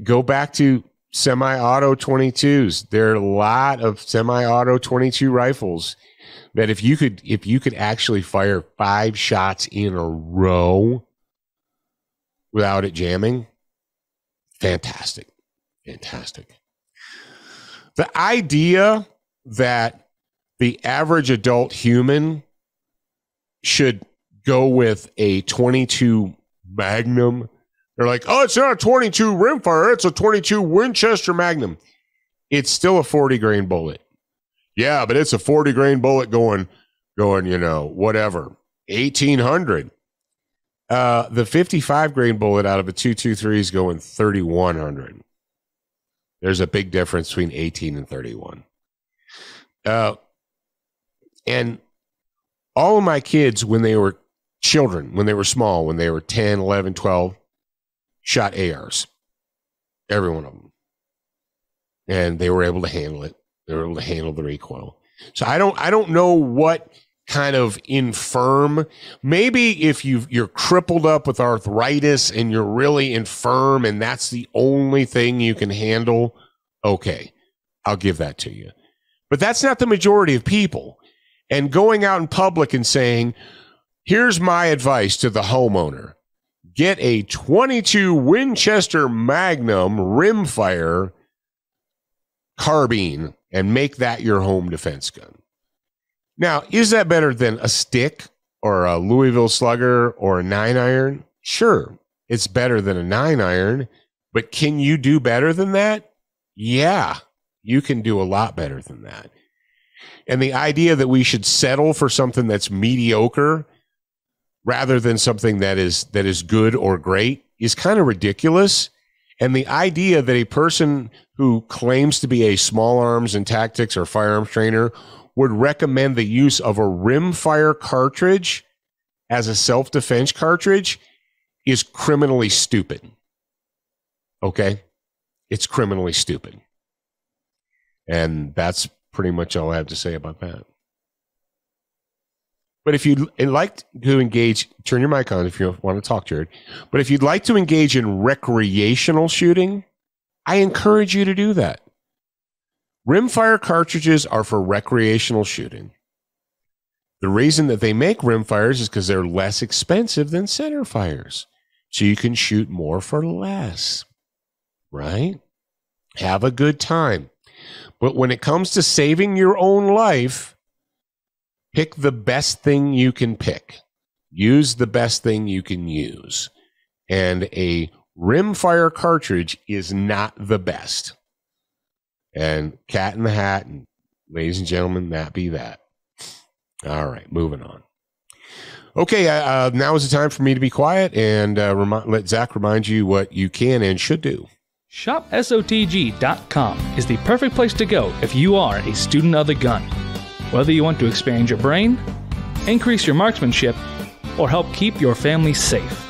go back to semi-auto 22s. There are a lot of semi-auto 22 rifles that if you could actually fire 5 shots in a row without it jamming, fantastic. Fantastic. The idea that the average adult human should go with a 22 Magnum. They're like, oh, it's not a 22 rimfire. It's a 22 Winchester Magnum. It's still a 40 grain bullet. Yeah, but it's a 40 grain bullet going, you know, whatever, 1800. The 55 grain bullet out of a 223 is going 3100. There's a big difference between 18 and 31. And all of my kids, when they were children, when they were small, when they were 10, 11, 12, shot ARs, every one of them. And they were able to handle it. They were able to handle the recoil. So I don't know what kind of infirm, maybe if you're crippled up with arthritis and you're really infirm and that's the only thing you can handle, okay, I'll give that to you. But that's not the majority of people. And going out in public and saying, here's my advice to the homeowner. Get a .22 Winchester Magnum rimfire carbine and make that your home defense gun. Now, is that better than a stick or a Louisville slugger or a 9-iron? Sure, it's better than a 9-iron, but can you do better than that? Yeah, you can do a lot better than that. And the idea that we should settle for something that's mediocre rather than something that is good or great is kind of ridiculous. And the idea that a person who claims to be a small arms and tactics or firearms trainer would recommend the use of a rimfire cartridge as a self-defense cartridge is criminally stupid. Okay? It's criminally stupid. And that's pretty much all I have to say about that. But if you'd like to engage, turn your mic on if you want to talk, Jared. But if you'd like to engage in recreational shooting, I encourage you to do that. Rimfire cartridges are for recreational shooting. The reason that they make rimfires is because they're less expensive than centerfires. So you can shoot more for less, right? Have a good time. But when it comes to saving your own life, pick the best thing you can pick. Use the best thing you can use. And a rimfire cartridge is not the best. And cat in the hat, and ladies and gentlemen, that be that. All right, moving on. Okay, now is the time for me to be quiet and let Zach remind you what you can and should do. ShopSOTG.com is the perfect place to go if you are a student of the gun. Whether you want to expand your brain, increase your marksmanship, or help keep your family safe.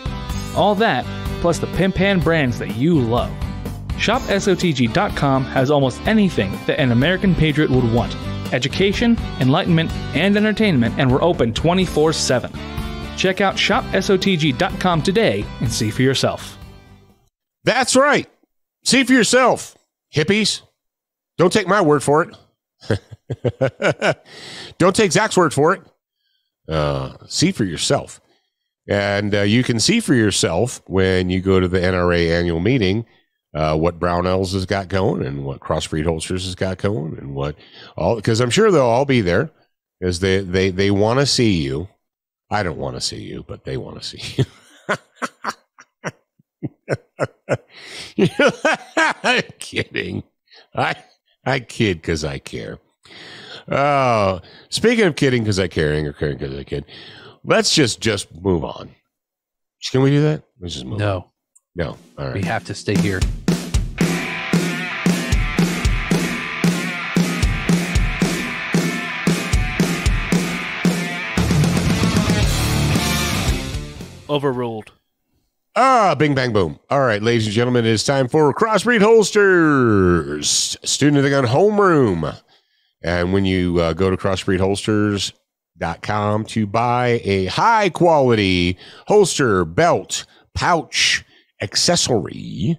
All that, plus the pimp hand brands that you love. ShopSOTG.com has almost anything that an American patriot would want. Education, enlightenment, and entertainment, and we're open 24/7. Check out ShopSOTG.com today and see for yourself. That's right. See for yourself, hippies. Don't take my word for it. Don't take Zach's word for it. See for yourself. And you can see for yourself when you go to the NRA annual meeting what Brownells has got going and what Crossbreed Holsters has got going and what all, because I'm sure they'll all be there because they want to see you. I don't want to see you, but they want to see you. I'm kidding. I kid because I care. Speaking of kidding because I care, or caring because I kid, let's just move on. Can we do that? Let's just move on. No. All right. We have to stay here. Overruled. Bing, bang, boom. All right, ladies and gentlemen, it is time for Crossbreed Holsters, Student of the Gun Homeroom. And when you go to crossbreedholsters.com to buy a high-quality holster, belt, pouch, accessory,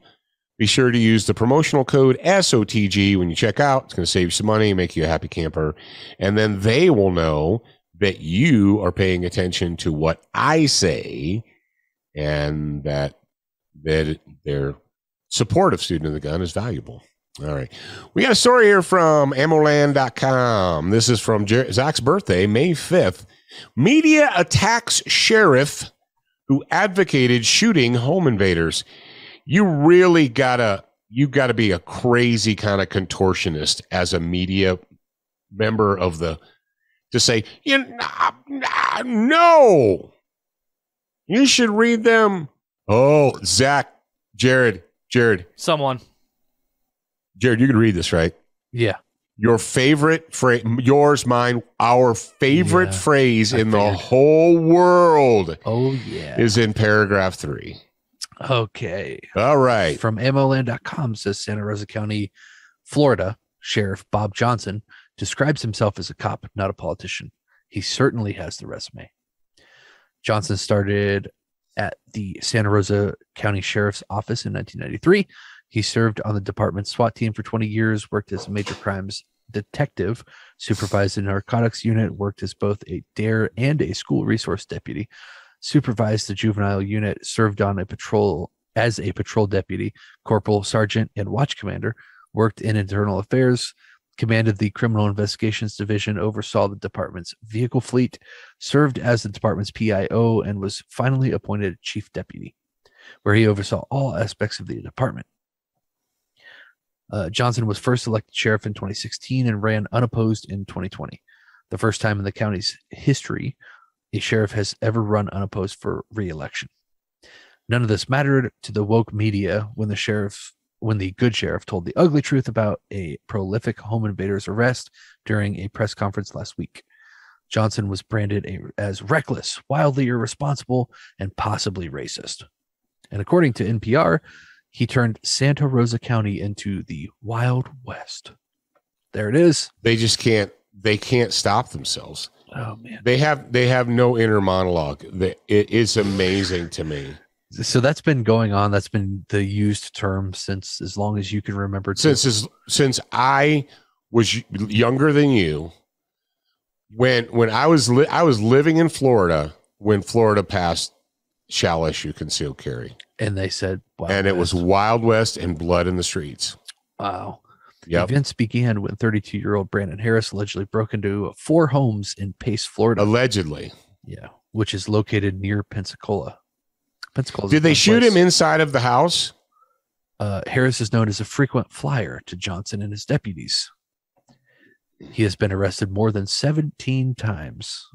be sure to use the promotional code SOTG when you check out. It's going to save you some money, make you a happy camper, and then they will know that you are paying attention to what I say and that their support of Student of the Gun is valuable. All right. We got a story here from Ammoland.com. This is from Zach's birthday, May 5th. Media attacks sheriff who advocated shooting home invaders. You really got to you've got to be a crazy kind of contortionist as a media member of the, to say, you no, you should read them. Oh, Zach, Jared, someone. Jared, you can read this, right? Yeah. Your favorite phrase, yours, mine, our favorite phrase in the whole world. Oh, yeah. Is in paragraph 3. Okay. All right. From MLN.com says Santa Rosa County, Florida, Sheriff Bob Johnson describes himself as a cop, not a politician. He certainly has the resume. Johnson started at the Santa Rosa County Sheriff's Office in 1993. He served on the department's SWAT team for 20 years, worked as a major crimes detective, supervised a narcotics unit, worked as both a DARE and a school resource deputy, supervised the juvenile unit, served on a patrol as a patrol deputy, corporal, sergeant, and watch commander, worked in internal affairs, commanded the Criminal Investigations Division, oversaw the department's vehicle fleet, served as the department's PIO, and was finally appointed chief deputy, where he oversaw all aspects of the department. Johnson was first elected sheriff in 2016 and ran unopposed in 2020. The first time in the county's history a sheriff has ever run unopposed for re-election. None of this mattered to the woke media when the good sheriff told the ugly truth about a prolific home invader's arrest during a press conference last week. Johnson was branded as reckless, wildly irresponsible, and possibly racist. And according to NPR, he turned Santa Rosa County into the Wild West. There it is. They just can't. They can't stop themselves. Oh man, they have no inner monologue. It is amazing to me. So that's been going on. That's been the used term since as long as you can remember. Since I was younger than you, when I was living in Florida when Florida passed shall issue concealed carry. And they said, and it was Wild West and blood in the streets. Wow. Yep. Events began when 32-year-old Brandon Harris allegedly broke into 4 homes in Pace, Florida. Allegedly. Yeah. Which is located near Pensacola. Did they shoot him inside of the house? Harris is known as a frequent flyer to Johnson and his deputies. He has been arrested more than 17 times.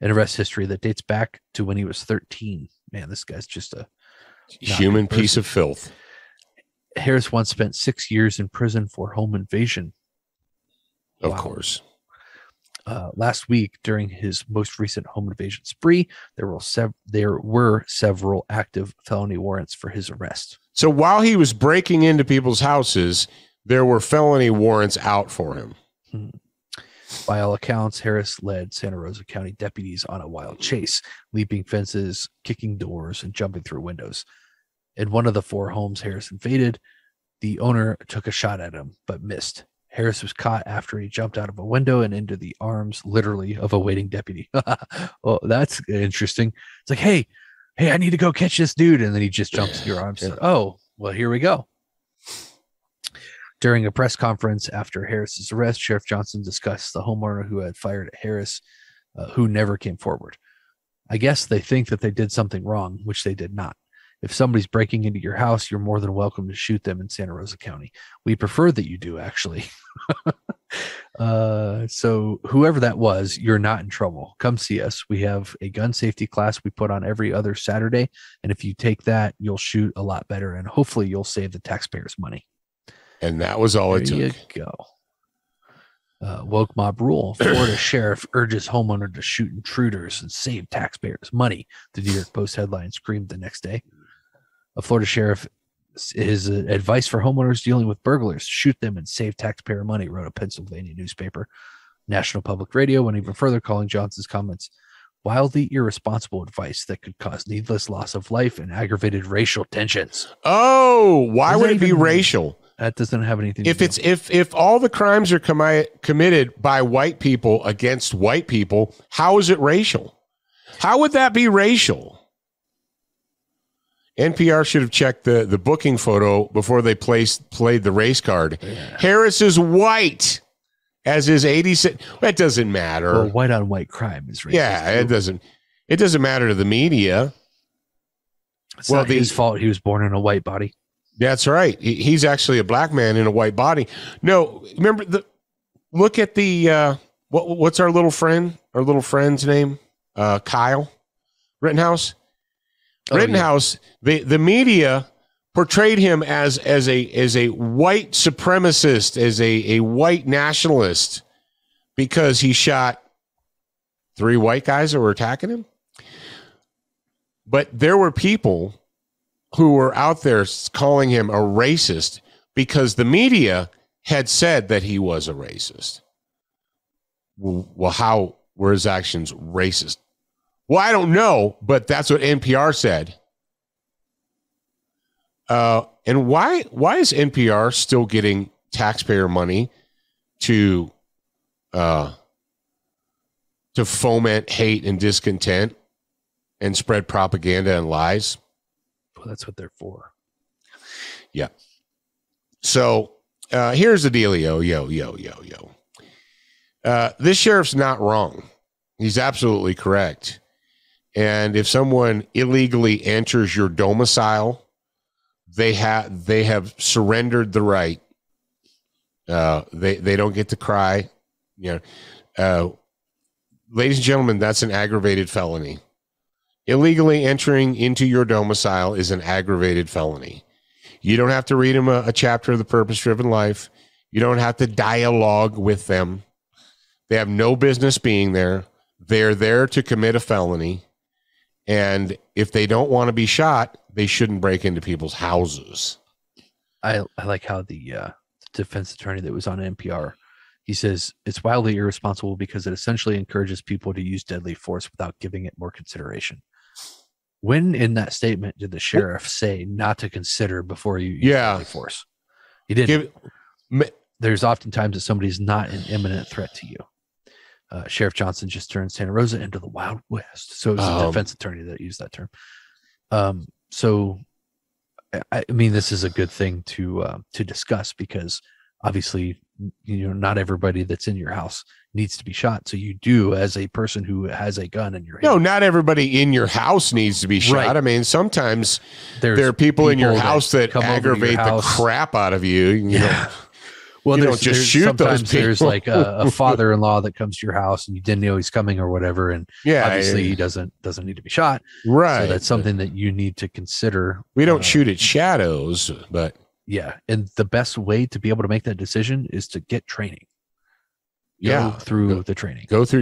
An arrest history that dates back to when he was 13. Man, this guy's just a human piece of filth. Harris once spent 6 years in prison for home invasion. Of course. Last week, during his most recent home invasion spree, there were several active felony warrants for his arrest. So while he was breaking into people's houses, there were felony warrants out for him. Hmm. By all accounts, Harris led Santa Rosa County deputies on a wild chase, leaping fences, kicking doors, and jumping through windows. In one of the 4 homes Harris invaded, the owner took a shot at him, but missed. Harris was caught after he jumped out of a window and into the arms, literally, of a waiting deputy. Oh, that's interesting. It's like, hey, I need to go catch this dude. And then he just jumps in your arms. Yeah. Oh, well, here we go. During a press conference after Harris's arrest, Sheriff Johnson discussed the homeowner who had fired at Harris, who never came forward. I guess they think that they did something wrong, which they did not. If somebody's breaking into your house, you're more than welcome to shoot them in Santa Rosa County. We prefer that you do, actually. So whoever that was, you're not in trouble. Come see us. We have a gun safety class we put on every other Saturday. And if you take that, you'll shoot a lot better. And hopefully you'll save the taxpayers money. And that was all it took. There you go. Woke mob rule. Florida sheriff urges homeowner to shoot intruders and save taxpayers money. The New York Post headline screamed the next day. A Florida sheriff, his advice for homeowners dealing with burglars, shoot them and save taxpayer money, wrote a Pennsylvania newspaper. National Public Radio went even further, calling Johnson's comments wildly irresponsible advice that could cause needless loss of life and aggravated racial tensions. Oh, why would it be racial? That doesn't have anything. If all the crimes are committed by white people against white people, how is it racial? How would that be racial? NPR should have checked the booking photo before they played the race card. Yeah. Harris is white, as is 86. That doesn't matter. Well, white on white crime is racist. Yeah, it doesn't. It doesn't matter to the media. It's not his fault he was born in a white body. That's right. He's actually a black man in a white body. No, remember the look at the what's our little friend? Our little friend's name, Kyle Rittenhouse. Oh, Rittenhouse. Yeah. The media portrayed him as a white supremacist, as a white nationalist, because he shot three white guys that were attacking him. But there were people who were out there calling him a racist because the media had said that he was a racist. Well, how were his actions racist? Well, I don't know, but that's what NPR said. And why is NPR still getting taxpayer money to foment hate and discontent and spread propaganda and lies? Well, that's what they're for. Yeah. So here's the dealio, yo. This sheriff's not wrong. He's absolutely correct. And if someone illegally enters your domicile, they have surrendered the right. They don't get to cry. You know, ladies and gentlemen, that's an aggravated felony. Illegally entering into your domicile is an aggravated felony. You don't have to read them a chapter of the Purpose-Driven Life. You don't have to dialogue with them. They have no business being there. They're there to commit a felony. And if they don't want to be shot, they shouldn't break into people's houses. I like how the defense attorney that was on NPR, he says it's wildly irresponsible because it essentially encourages people to use deadly force without giving it more consideration. When in that statement did the sheriff say not to consider before you use deadly force? He didn't. There's oftentimes that somebody's not an imminent threat to you. Sheriff Johnson just turned Santa Rosa into the Wild West. So it was the defense attorney that used that term. So, I mean, this is a good thing to discuss because obviously, you know, not everybody that's in your house needs to be shot. So you do, as a person who has a gun in your hand. No, not everybody in your house needs to be shot. Right. I mean, sometimes there are people in your house that aggravate the crap out of you. You know. Well, you don't just shoot those people. There's like a father-in-law that comes to your house and you didn't know he's coming or whatever. And obviously he doesn't need to be shot. Right. So that's something that you need to consider. We don't shoot at shadows, but yeah. And the best way to be able to make that decision is to get training. Go through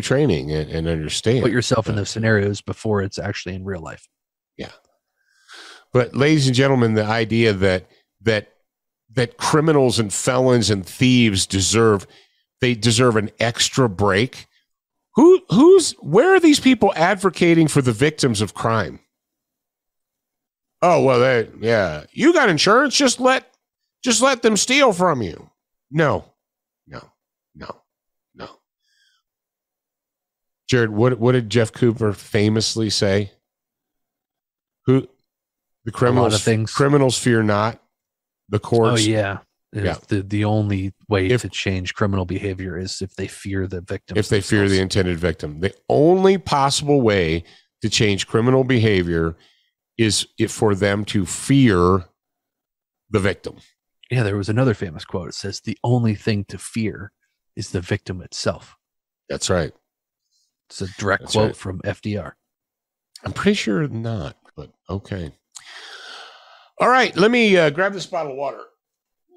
training and understand. Put yourself in those scenarios before it's actually in real life. Yeah. But ladies and gentlemen, the idea that criminals and felons and thieves deserve an extra break. Where are these people advocating for the victims of crime? Oh, well, you got insurance. Just let them steal from you. No. Jared, what did Jeff Cooper famously say? Criminals fear not. The courts. Oh, yeah. The only way to change criminal behavior is if they fear the victim. If they fear the intended victim. The only possible way to change criminal behavior is for them to fear the victim. Yeah, there was another famous quote. It says, the only thing to fear is the victim itself. That's right. It's a direct quote from FDR. I'm pretty sure not, but okay. All right, let me grab this bottle of water.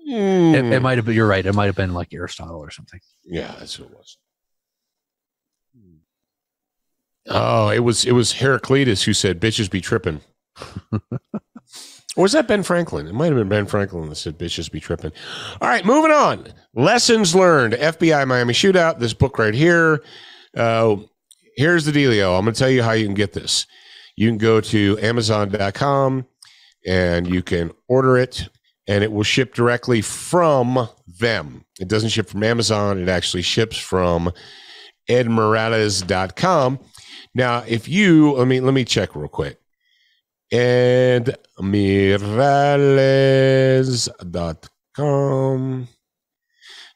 It might have been, you're right. It might have been like Aristotle or something. Yeah, that's what it was. Oh, it was Heraclitus who said, bitches be tripping. Or was that Ben Franklin? It might have been Ben Franklin that said, bitches be tripping. All right, moving on. Lessons learned. FBI Miami shootout. This book right here. Here's the dealio. I'm going to tell you how you can get this. You can go to Amazon.com. And you can order it, and it will ship directly from them. It doesn't ship from Amazon. It actually ships from EdMireles.com. Now, if you, let me check real quick. EdMireles.com.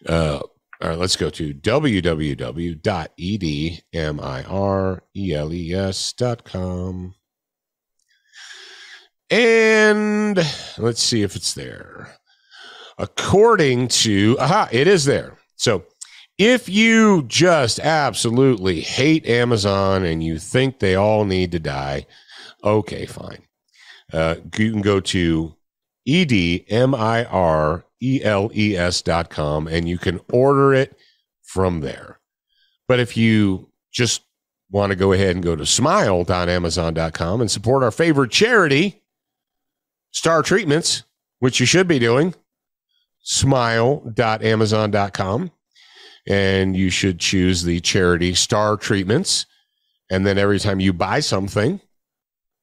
All right, let's go to www.edmireles.com. And let's see if it's there. According to, it is there. So if you just absolutely hate Amazon and you think they all need to die, okay, fine. You can go to EdMireles.com and you can order it from there. But if you just want to go ahead and go to smile.amazon.com and support our favorite charity, Star Treatments, which you should be doing, smile.amazon.com, and you should choose the charity Star Treatments, and then every time you buy something,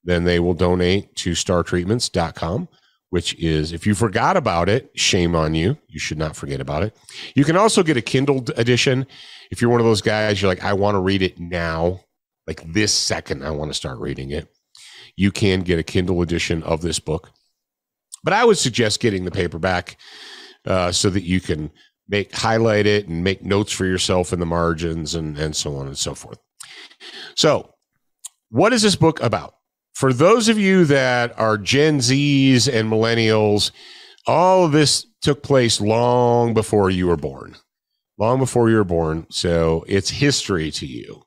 then they will donate to startreatments.com, which is, if you forgot about it, shame on you. You should not forget about it. You can also get a Kindle edition. If you're one of those guys, you're like, I want to read it now, like this second, I want to start reading it. You can get a Kindle edition of this book, but I would suggest getting the paperback so that you can highlight it and make notes for yourself in the margins and so on and so forth. So what is this book about? For those of you that are Gen Zs and millennials, all of this took place long before you were born, So it's history to you.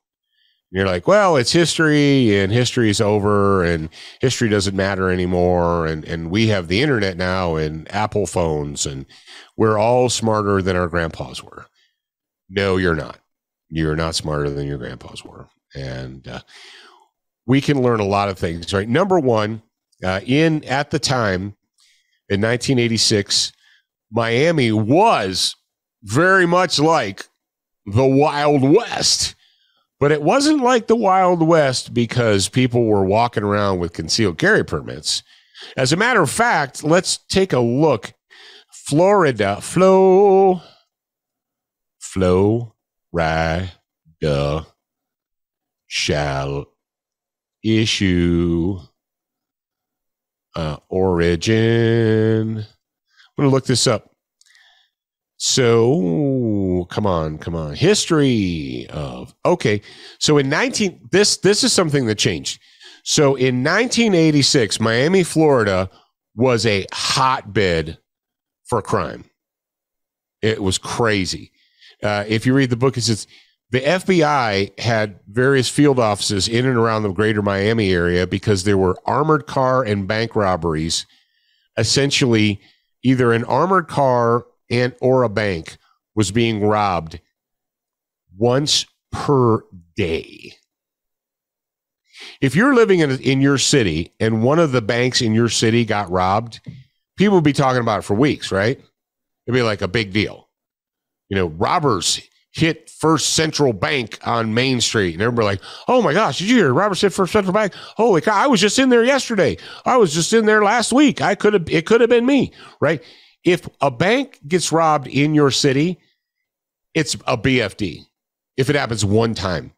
And you're like, well, it's history and history is over and history doesn't matter anymore. And we have the internet now and Apple phones and we're all smarter than our grandpas were. No, you're not. You're not smarter than your grandpas were. And, we can learn a lot of things, right? Number one, at the time in 1986, Miami was very much like the Wild West, but it wasn't like the Wild West because people were walking around with concealed carry permits. As a matter of fact, let's take a look. Florida, Florida shall issue origin. I'm gonna look this up. So come on. History of, okay. So in this is something that changed. So in 1986, Miami, Florida was a hotbed for crime. It was crazy. If you read the book, it says the FBI had various field offices in and around the greater Miami area because there were armored car and bank robberies, essentially either an armored car and or a bank was being robbed once per day. If you're living in your city and one of the banks in your city got robbed, people would be talking about it for weeks, right? It'd be like a big deal. You know, robbers hit First Central Bank on Main Street. And everybody like, oh my gosh, did you hear Roberts hit First Central Bank? Holy cow, I was just in there yesterday. I was just in there last week. It could have been me, right? If a bank gets robbed in your city, it's a BFD. If it happens one time,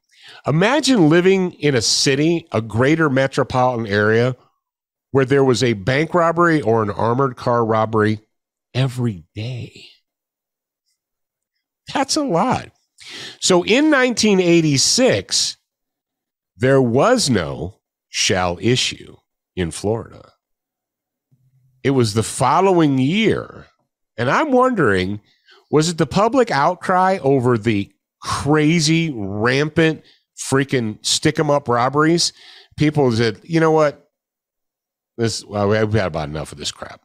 imagine living in a city, a greater metropolitan area where there was a bank robbery or an armored car robbery every day. That's a lot. So in 1986, there was no shall issue in Florida. It was the following year. And I'm wondering, was it the public outcry over the crazy, rampant, freaking stick 'em up robberies? People said, you know what? We've had about enough of this crap.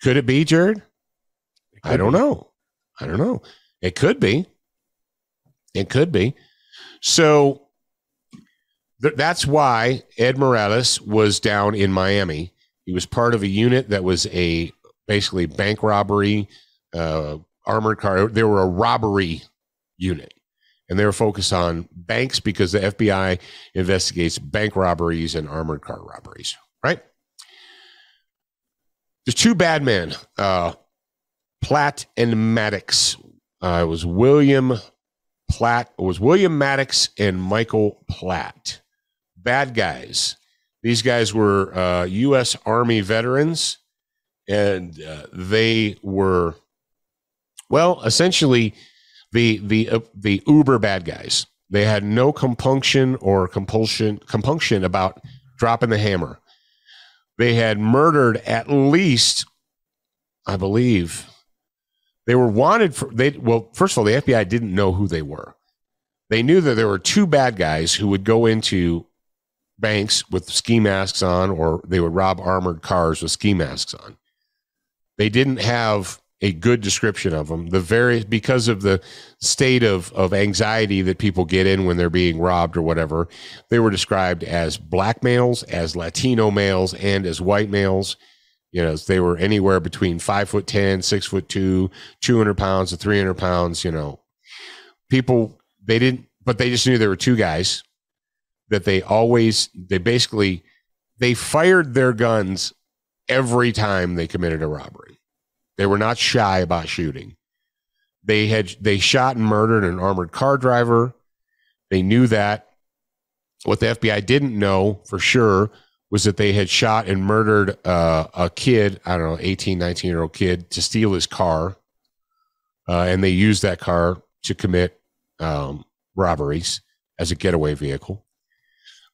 Could it be, Jarrad? I don't know. It could be. It could be. So that's why Ed Mireles was down in Miami. He was part of a unit that was basically bank robbery, armored car. They were a robbery unit, and they were focused on banks because the FBI investigates bank robberies and armored car robberies, right? There's two bad men, Platt and Maddox. It was William Platt. It was William Maddox and Michael Platt. Bad guys. These guys were U.S. Army veterans, and they were, well, essentially the uber bad guys. They had no compunction about dropping the hammer. They had murdered at least, I believe, they were wanted for, well, first of all, the FBI didn't know who they were. They knew that there were two bad guys who would go into banks with ski masks on, or they would rob armored cars with ski masks on. They didn't have a good description of them. Because of the state of anxiety that people get in when they're being robbed or whatever, they were described as black males, as Latino males, and as white males. You know, they were anywhere between 5'10", 6'2", 200 pounds to 300 pounds. You know, people, but they just knew there were two guys that they fired their guns every time they committed a robbery. They were not shy about shooting. They shot and murdered an armored car driver. They knew that. What the FBI didn't know for sure was that they had shot and murdered a kid, I don't know, 18, 19-year-old kid, to steal his car. And they used that car to commit robberies as a getaway vehicle.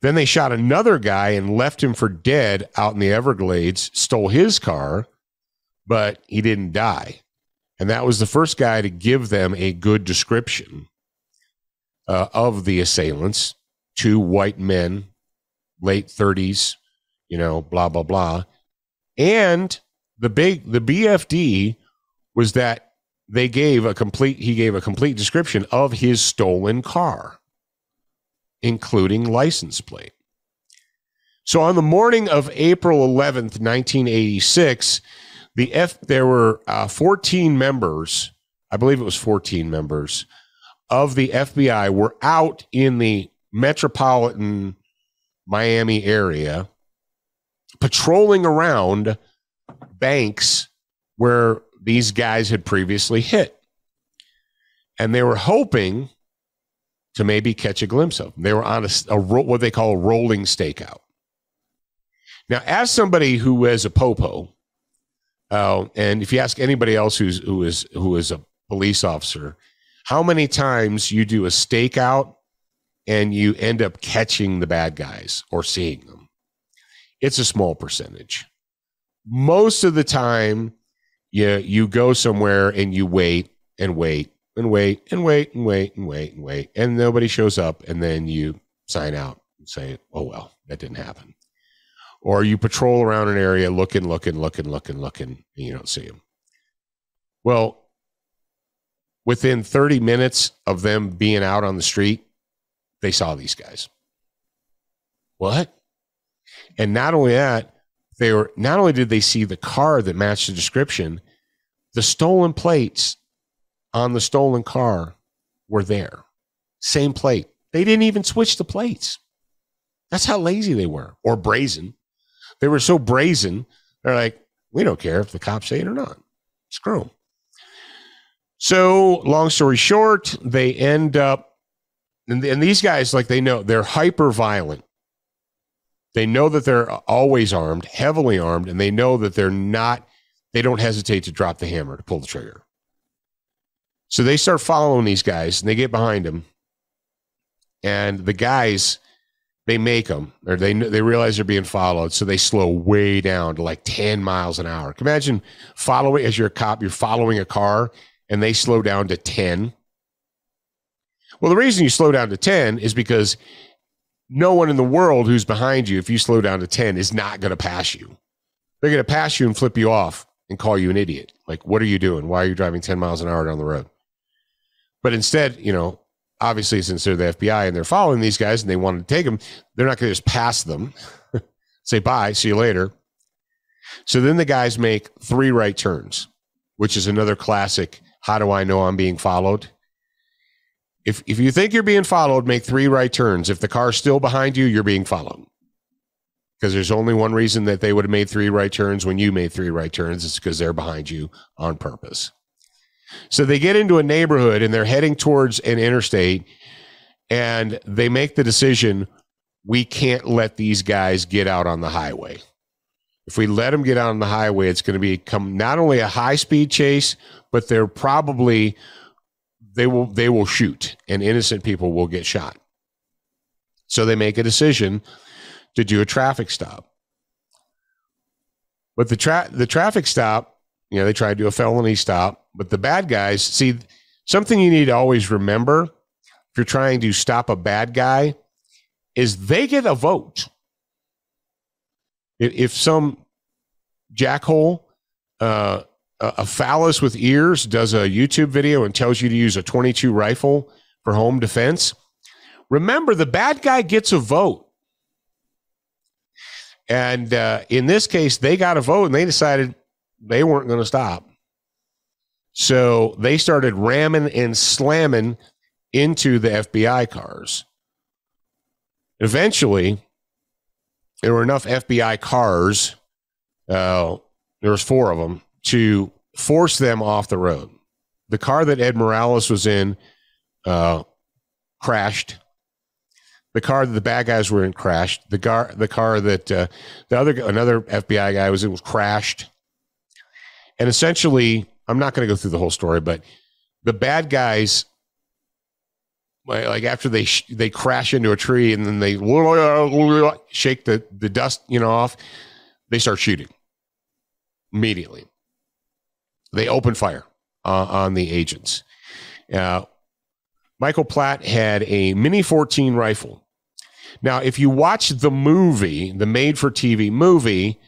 Then they shot another guy and left him for dead out in the Everglades, stole his car, but he didn't die. And that was the first guy to give them a good description of the assailants. Two white men, late 30s, you know, blah, blah, blah. And the BFD was that he gave a complete description of his stolen car, including license plate. So on the morning of April 11th, 1986, there were 14 members, I believe it was 14 members of the FBI were out in the metropolitan Miami area patrolling around banks where these guys had previously hit. And they were hoping to maybe catch a glimpse of them. They were on what they call a rolling stakeout. Now, as somebody who is a popo, and if you ask anybody else who is a police officer, how many times you do a stakeout and you end up catching the bad guys or seeing them? It's a small percentage. Most of the time, you go somewhere and you wait and wait and wait and wait and wait and wait and wait, and nobody shows up, and then you sign out and say, oh, well, that didn't happen. Or you patrol around an area looking, looking, looking, looking, looking, and you don't see them. Well, within 30 minutes of them being out on the street, they saw these guys. What? And not only that, not only did they see the car that matched the description, the stolen plates on the stolen car were there. Same plate. They didn't even switch the plates. That's how lazy they were, or brazen. They were so brazen, they're like, we don't care if the cops say it or not. Screw them. So long story short, they end up, and these guys, like, they know they're hyper violent. They know that they're always armed, heavily armed, and they know that they don't hesitate to drop the hammer, to pull the trigger. So they start following these guys, and they get behind them. And the guys, they make them, or they realize they're being followed, so they slow way down to like 10 miles an hour. Can you imagine following, as you're a cop, you're following a car, and they slow down to 10? Well, the reason you slow down to 10 is because no one in the world who's behind you, if you slow down to 10, is not going to pass you. They're going to pass you and flip you off and call you an idiot. Like, what are you doing? Why are you driving 10 miles an hour down the road? But instead, you know, obviously, since they're the FBI and they're following these guys and they wanted to take them, they're not going to just pass them, say bye, see you later. So then the guys make 3 right turns, which is another classic, how do I know I'm being followed? If you think you're being followed, make 3 right turns. If the car's still behind you, you're being followed. Because there's only one reason that they would have made 3 right turns when you made 3 right turns. It's because they're behind you on purpose. So they get into a neighborhood and they're heading towards an interstate, and they make the decision, we can't let these guys get out on the highway. If we let them get out on the highway, it's going to become not only a high-speed chase, but they will shoot, and innocent people will get shot. So they make a decision to do a traffic stop. But the traffic stop, you know, they tried to do a felony stop, but the bad guys, see, something you need to always remember if you're trying to stop a bad guy is they get a vote. If some jackhole, a phallus with ears does a YouTube video and tells you to use a .22 rifle for home defense, remember the bad guy gets a vote. And in this case, they got a vote and they decided they weren't going to stop. So they started ramming and slamming into the FBI cars. Eventually, there were enough FBI cars, there was 4 of them, to force them off the road. The car that Ed Mireles was in crashed. The car that the bad guys were in crashed. The car that another FBI guy was in was crashed. And essentially, I'm not going to go through the whole story, but the bad guys, like after they crash into a tree and then they shake the dust, you know, off, they start shooting immediately. They open fire on the agents. Michael Platt had a Mini 14 rifle. Now, if you watch the movie, the made-for-TV movie,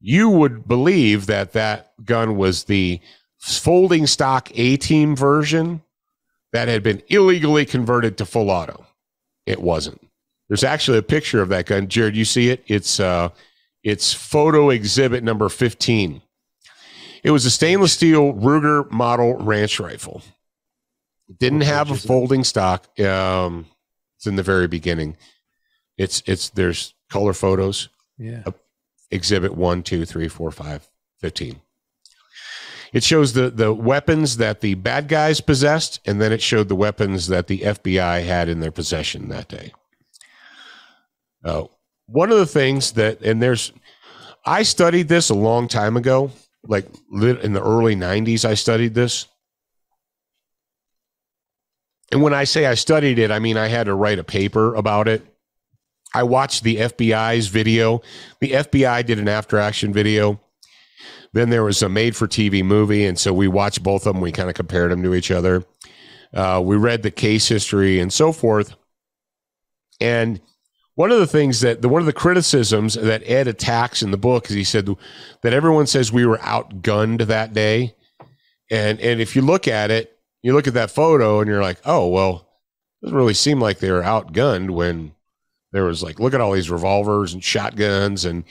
you would believe that that gun was the folding stock A-team version that had been illegally converted to full auto. It wasn't. There's actually a picture of that gun. Jared, you see it? It's photo exhibit number 15. It was a stainless steel Ruger model ranch rifle. Didn't have a folding stock. It's in the very beginning. There's color photos. Yeah. Exhibit 1, 2, 3, 4, 5, 15. It shows the weapons that the bad guys possessed, and then it showed the weapons that the FBI had in their possession that day. One of the things that, and there's, I studied this a long time ago, like in the early 90s, I studied this. And when I say I studied it, I mean, I had to write a paper about it. I watched the FBI's video. The FBI did an after-action video. Then there was a made-for-TV movie, and so we watched both of them. We kind of compared them to each other. We read the case history and so forth. And one of the things that, one of the criticisms that Ed attacks in the book is he said that everyone says we were outgunned that day. And if you look at it, you look at that photo and you're like, oh, well, it doesn't really seem like they were outgunned when there was like, look at all these revolvers and shotguns. And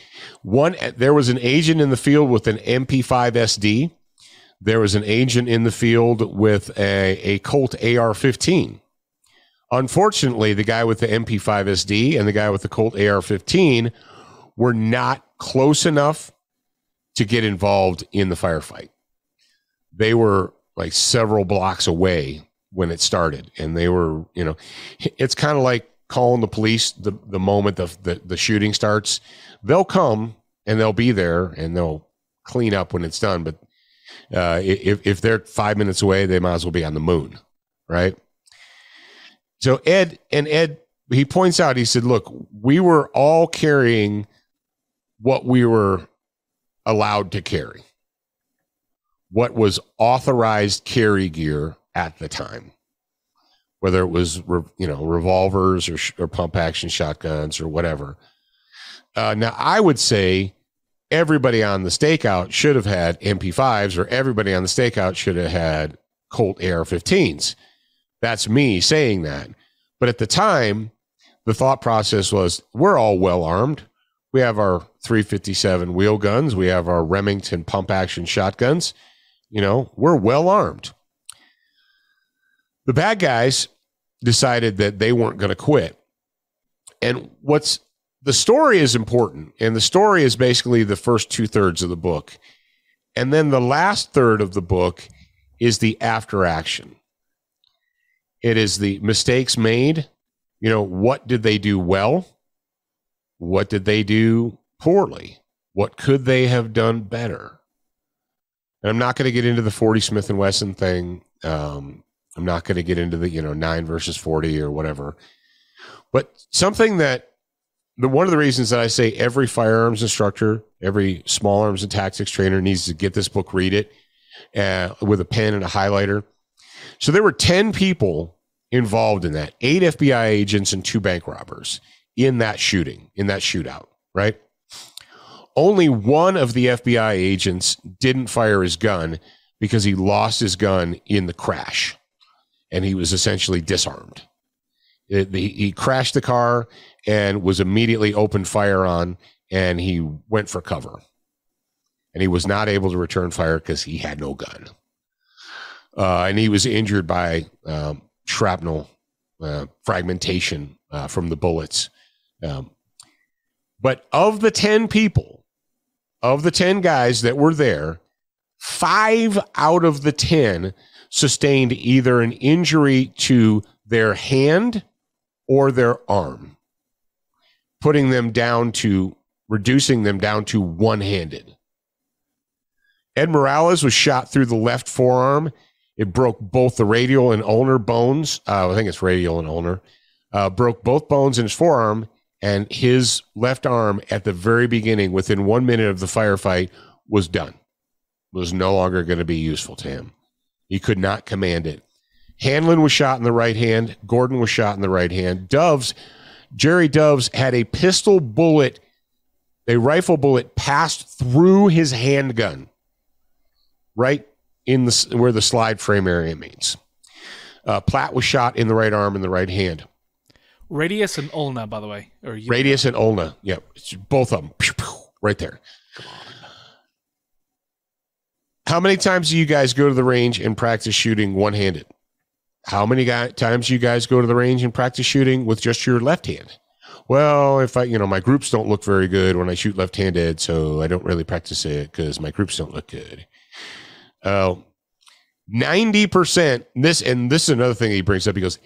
there was an agent in the field with an MP5 SD. There was an agent in the field with a Colt AR-15. Unfortunately, the guy with the MP5 SD and the guy with the Colt AR-15 were not close enough to get involved in the firefight. They were like several blocks away when it started. And they were, you know, it's kind of like calling the police the moment the shooting starts. They'll come and they'll be there and they'll clean up when it's done. But if they're 5 minutes away, they might as well be on the moon, right? So Ed, he points out, he said, look, we were all carrying what we were allowed to carry, what was authorized carry gear at the time, whether it was, you know, revolvers or pump action shotguns or whatever. Now, I would say everybody on the stakeout should have had MP5s, or everybody on the stakeout should have had Colt AR-15s. That's me saying that. But at the time, the thought process was we're all well armed. We have our 357 wheel guns. We have our Remington pump action shotguns. You know, we're well armed. The bad guys decided that they weren't going to quit. And what's the story is important. And the story is basically the first 2/3 of the book. And then the last third of the book is the after action. It is the mistakes made. You know, what did they do well? What did they do poorly? What could they have done better? And I'm not going to get into the 40 Smith & Wesson thing. I'm not going to get into the, you know, 9 versus 40 or whatever. But something that one of the reasons that I say every firearms instructor, every small arms and tactics trainer needs to get this book, read it with a pen and a highlighter. So there were 10 people involved in that, 8 FBI agents and 2 bank robbers in that shooting, in that shootout, right? Only one of the FBI agents didn't fire his gun because he lost his gun in the crash, and he was essentially disarmed. He crashed the car and was immediately opened fire on, and he went for cover. And he was not able to return fire because he had no gun. And he was injured by shrapnel fragmentation from the bullets. But of the 10 people, of the 10 guys that were there, 5 out of the 10 sustained either an injury to their hand or their arm, putting them down to, reducing them down to one-handed. Ed Mireles was shot through the left forearm. It broke both the radial and ulnar bones. I think it's radial and ulnar. Broke both bones in his forearm and his left arm at the very beginning, within 1 minute of the firefight, was done. It was no longer going to be useful to him. He could not command it. Hanlon was shot in the right hand. Gordon was shot in the right hand. Doves, Jerry Doves, had a pistol bullet, a rifle bullet, passed through his handgun, right in the where the slide frame area means. Platt was shot in the right arm and the right hand. Radius and ulna, by the way. Or Radius and ulna. Yep, it's both of them, pew, pew, right there. Come on. How many times do you guys go to the range and practice shooting one-handed? How many times do you guys go to the range and practice shooting with just your left hand? Well, if I, you know, my groups don't look very good when I shoot left-handed, so I don't really practice it because my groups don't look good. 90%, this is another thing he brings up. He goes,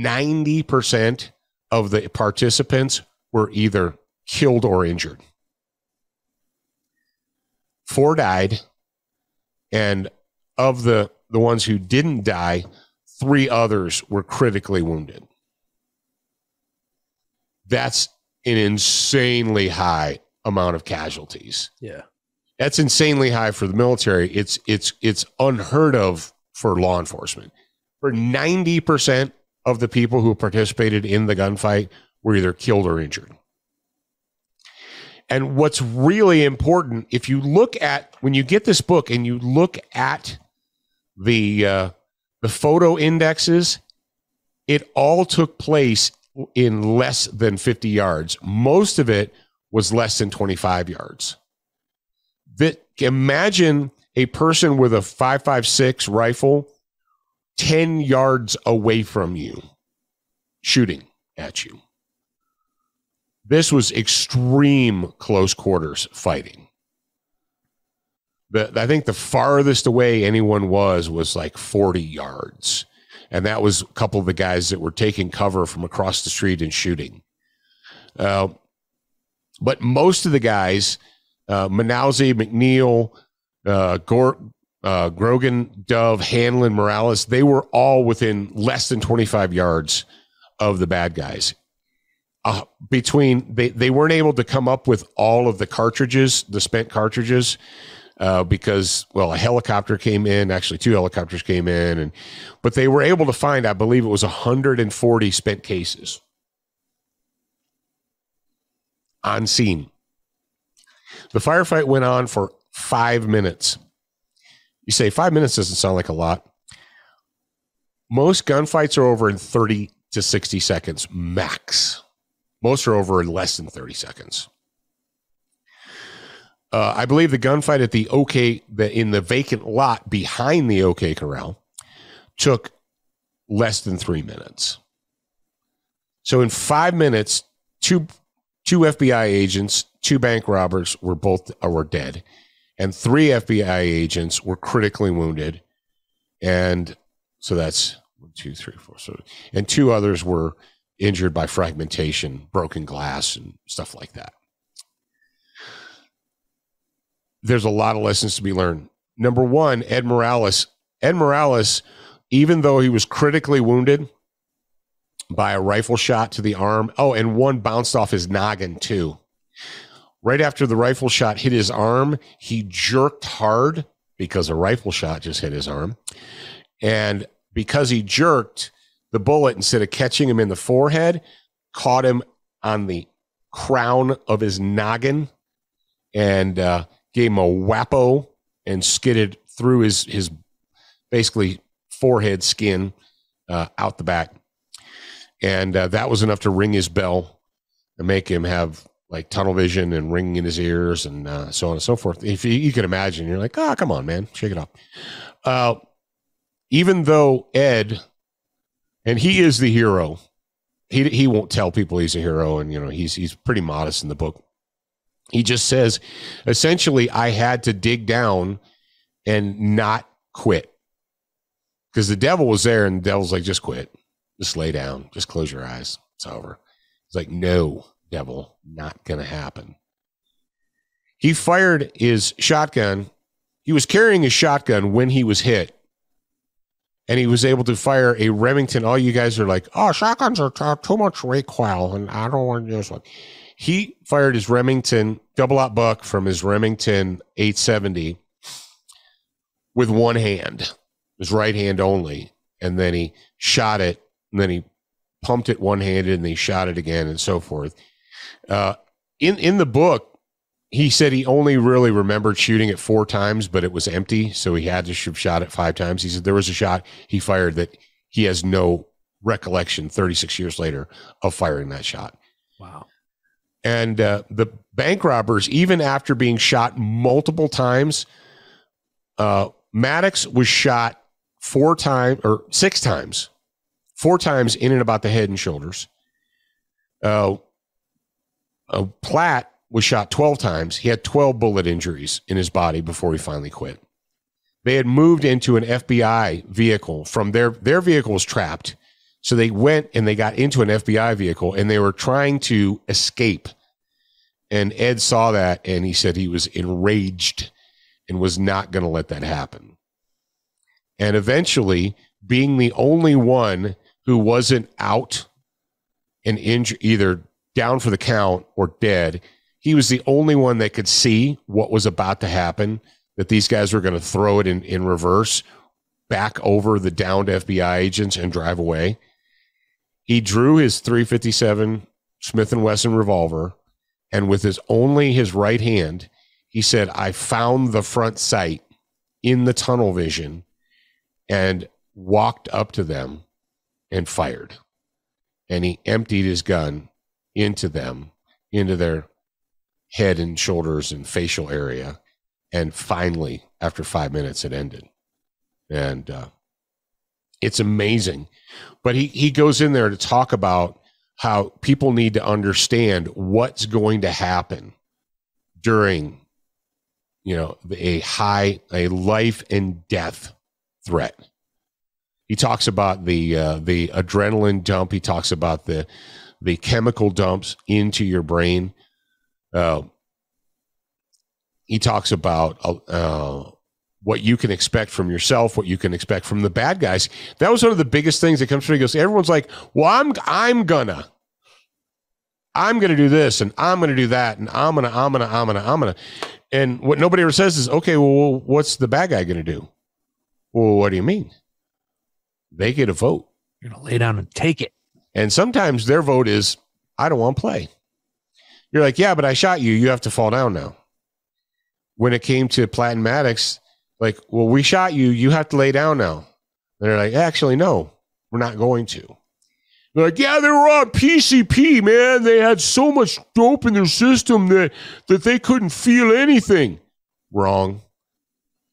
90% of the participants were either killed or injured. 4 died, and of the ones who didn't die, 3 others were critically wounded. That's an insanely high amount of casualties. Yeah. That's insanely high for the military. It's unheard of for law enforcement. For 90% of the people who participated in the gunfight were either killed or injured. And what's really important, if you look at, when you get this book and you look at the photo indexes, it all took place in less than 50 yards. Most of it was less than 25 yards. Imagine a person with a 5.56 rifle 10 yards away from you, shooting at you. This was extreme close quarters fighting. I think the farthest away anyone was like 40 yards. And that was a couple of the guys that were taking cover from across the street and shooting. But most of the guys, Manauzi, McNeil, Grogan, Dove, Hanlon, Mireles, they were all within less than 25 yards of the bad guys. They weren't able to come up with all of the cartridges, the spent cartridges, because, well, a helicopter came in, actually 2 helicopters came in, but they were able to find, I believe it was 140 spent cases on scene. The firefight went on for 5 minutes. You say 5 minutes doesn't sound like a lot. Most gunfights are over in 30 to 60 seconds max. Most are over in less than 30 seconds. I believe the gunfight at in the vacant lot behind the OK Corral took less than 3 minutes. So in 5 minutes, two FBI agents, 2 bank robbers were dead, and 3 FBI agents were critically wounded. And so that's 1, 2, 3, 4, 7, and 2 others were injured by fragmentation, broken glass, and stuff like that. There's a lot of lessons to be learned. Number one, Ed Mireles, even though he was critically wounded, by a rifle shot to the arm. Oh, and one bounced off his noggin too. Right after the rifle shot hit his arm, he jerked hard because a rifle shot just hit his arm. And because he jerked, the bullet, instead of catching him in the forehead, caught him on the crown of his noggin and gave him a whappo and skidded through his basically forehead skin out the back. And that was enough to ring his bell and make him have like tunnel vision and ringing in his ears and so on and so forth. If you can imagine, you're like, oh, come on, man, shake it off. Even though Ed, and he is the hero, he won't tell people he's a hero, and you know he's pretty modest in the book. He just says, essentially, I had to dig down and not quit because the devil was there, and the devil's like, just quit, just lay down, just close your eyes, it's over. It's like, no, devil, not gonna happen. He fired his shotgun. He was carrying his shotgun when he was hit, and he was able to fire a Remington. All you guys are like, oh, shotguns are too much recoil, and I don't want to use one. He fired his Remington double-out buck from his Remington 870 with one hand, his right hand only, and then he shot it, and then he pumped it one-handed, and he shot it again, and so forth. In the book, he said he only really remembered shooting it 4 times, but it was empty, so he had to have shot it 5 times. He said there was a shot he fired that he has no recollection 36 years later of firing that shot. Wow. And the bank robbers, even after being shot multiple times, Maddox was shot 6 times, 4 times in and about the head and shoulders. Platt was shot 12 times. He had 12 bullet injuries in his body before he finally quit. They had moved into an FBI vehicle from their vehicle was trapped. So they went and they got into an FBI vehicle and they were trying to escape. And Ed saw that and he said he was enraged and was not going to let that happen. And eventually, being the only one who wasn't out and injured, either down for the count or dead, he was the only one that could see what was about to happen, that these guys were going to throw it in reverse back over the downed FBI agents and drive away. He drew his .357 Smith & Wesson revolver, and with only his right hand, he said, I found the front sight in the tunnel vision and walked up to them and fired. And he emptied his gun into them, into their head and shoulders and facial area. And finally, after 5 minutes, it ended. And it's amazing. But he goes in there to talk about how people need to understand what's going to happen during, you know, a life and death threat. He talks about the adrenaline dump. He talks about the chemical dumps into your brain. He talks about what you can expect from yourself, what you can expect from the bad guys. That was one of the biggest things that comes through. He goes, everyone's like, well, I'm gonna do this, and I'm gonna do that, and I'm gonna. And what nobody ever says is, okay, well, what's the bad guy gonna do? Well, what do you mean? They get a vote. You're gonna lay down and take it. And sometimes their vote is, I don't want to play. You're like, yeah, but I shot you. You have to fall down now. When it came to Platt and Maddox, like, well, we shot you. You have to lay down now. And they're like, actually, no, we're not going to. They're like, yeah, they were on PCP, man. They had so much dope in their system that they couldn't feel anything. Wrong.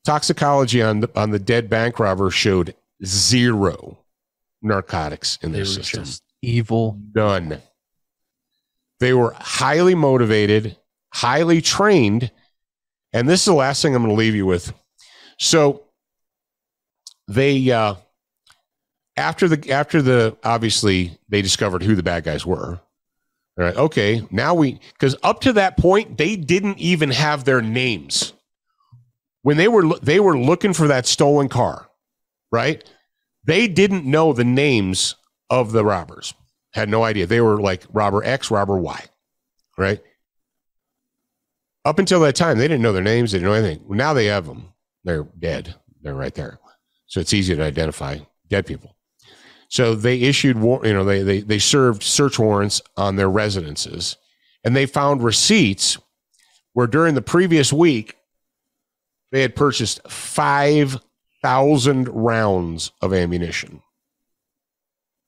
Toxicology on the dead bank robber showed 0 narcotics in their system. Just evil. None. They were highly motivated, highly trained. And this is the last thing I'm going to leave you with. So they, obviously they discovered who the bad guys were. All right. Okay. Because up to that point, they didn't even have their names. When they were looking for that stolen car, right? They didn't know the names of the robbers. had no idea. They were like robber X, robber Y, right? Up until that time, they didn't know their names. They didn't know anything. Now they have them. They're dead. They're right there. So it's easy to identify dead people. So they issued, they served search warrants on their residences, and they found receipts where during the previous week, they had purchased 5,000 rounds of ammunition.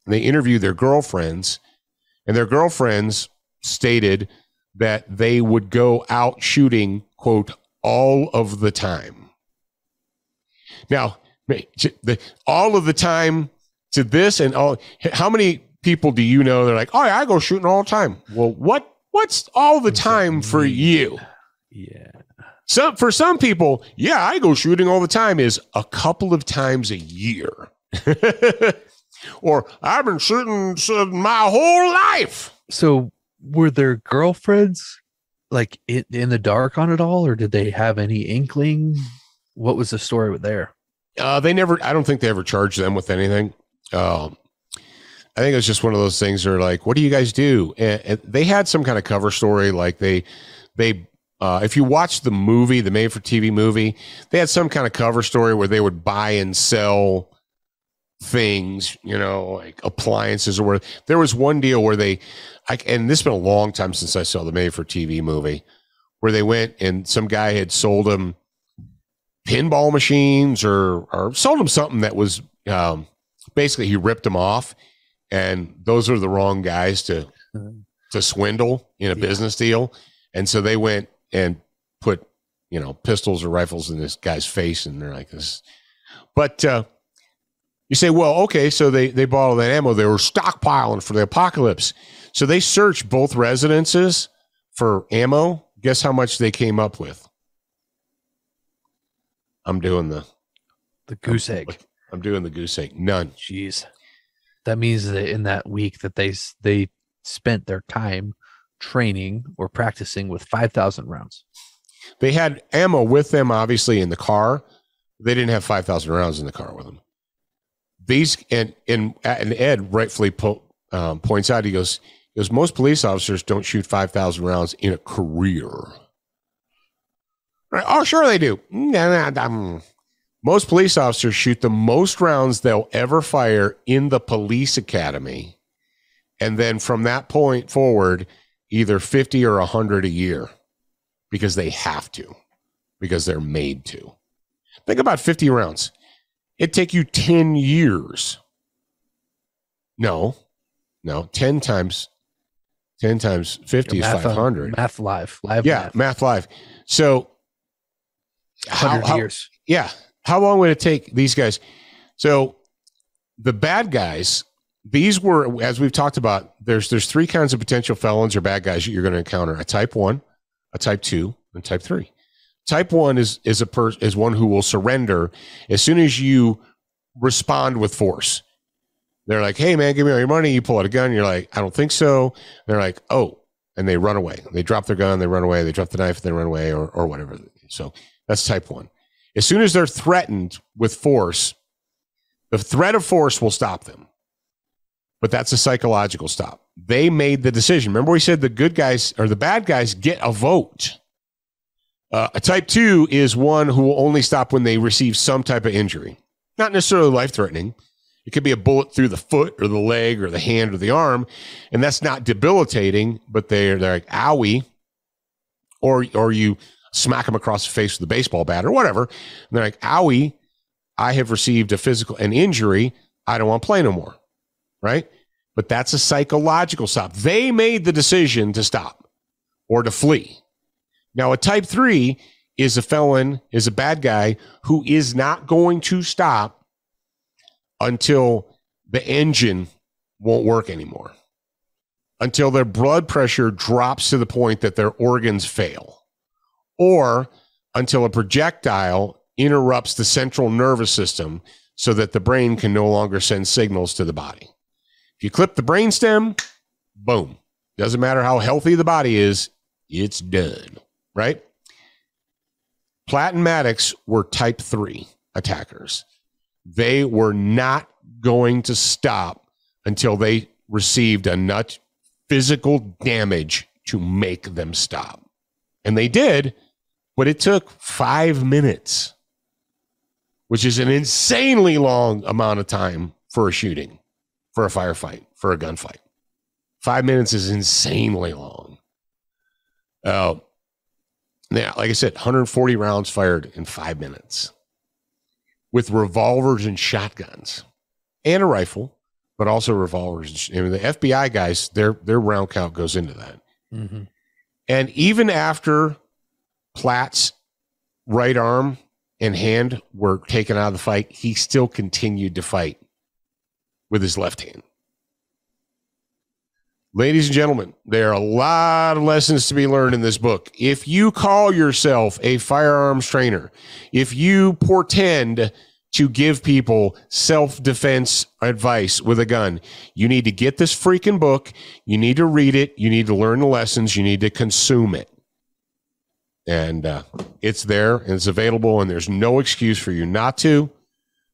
And they interviewed their girlfriends, and their girlfriends stated that they would go out shooting, quote, all of the time. Now, all of the time to this and all, how many people do you know that are like, oh, yeah, I go shooting all the time? Well, what's all the time for you? Yeah. For some people, yeah, I go shooting all the time is a couple of times a year. Or I've been shooting my whole life. So were their girlfriends like in the dark on it all, or did they have any inkling? What was the story there? They never, I don't think they ever charged them with anything. I think it was just one of those things where like, what do you guys do? And they had some kind of cover story. Like they if you watch the movie, the made for TV movie, they had some kind of cover story where they would buy and sell things, you know, like appliances, or where there was one deal where and this has been a long time since I saw the made for TV movie, where they went and some guy had sold them pinball machines or sold them something that was basically he ripped them off, and those are the wrong guys to swindle in a business deal. And so they went and put, you know, pistols or rifles in this guy's face, and they're like this. But you say, well, okay, so they bought all that ammo. They were stockpiling for the apocalypse. So they searched both residences for ammo. Guess how much they came up with? I'm doing the goose egg. I'm doing the goose egg. None. Jeez. That means that in that week that they spent their time training or practicing with 5,000 rounds. They had ammo with them, obviously, in the car. They didn't have 5,000 rounds in the car with them. These and Ed rightfully points out, he goes, most police officers don't shoot 5,000 rounds in a career. Right? Oh, sure they do. Most police officers shoot the most rounds they'll ever fire in the police academy. And then from that point forward, either 50 or 100 a year, because they have to, because they're made to. Think about 50 rounds. It'd take you 10 years. No, 10 times 50 is 500. Math live. Yeah, math live. So 100 years. Yeah. How long would it take these guys? So the bad guys, these were, as we've talked about, there's three kinds of potential felons or bad guys that you're going to encounter: a type 1, a type 2, and type 3. Type 1 is one who will surrender as soon as you respond with force. They're like, hey, man, give me all your money. You pull out a gun. You're like, I don't think so. And they're like, oh, and they run away. They drop their gun. They run away. They drop the knife. They run away or whatever. So that's type 1. As soon as they're threatened with force, the threat of force will stop them. But that's a psychological stop. They made the decision. Remember we said the good guys or the bad guys get a vote. A type 2 is one who will only stop when they receive some type of injury. Not necessarily life-threatening. It could be a bullet through the foot or the leg or the hand or the arm, and that's not debilitating, but they're like, owie, or you smack them across the face with a baseball bat or whatever, and they're like, owie, I have received an injury. I don't want to play no more, right? But that's a psychological stop. They made the decision to stop or to flee. Now, a type 3 is a felon, is a bad guy who is not going to stop until the engine won't work anymore, until their blood pressure drops to the point that their organs fail, or until a projectile interrupts the central nervous system so that the brain can no longer send signals to the body. If you clip the brainstem, boom. Doesn't matter how healthy the body is, it's done. Right? Platt and Maddox were type 3 attackers. They were not going to stop until they received enough physical damage to make them stop. And they did, but it took 5 minutes, which is an insanely long amount of time for a shooting, for a firefight, for a gunfight. 5 minutes is insanely long. Now, like I said, 140 rounds fired in 5 minutes with revolvers and shotguns and a rifle, but also revolvers. I mean, the FBI guys, their round count goes into that. Mm-hmm. And even after Platt's right arm and hand were taken out of the fight, he still continued to fight with his left hand. Ladies and gentlemen, there are a lot of lessons to be learned in this book. If you call yourself a firearms trainer, if you portend to give people self-defense advice with a gun, you need to get this freaking book. You need to read it. You need to learn the lessons. You need to consume it. And it's there and it's available, and there's no excuse for you not to.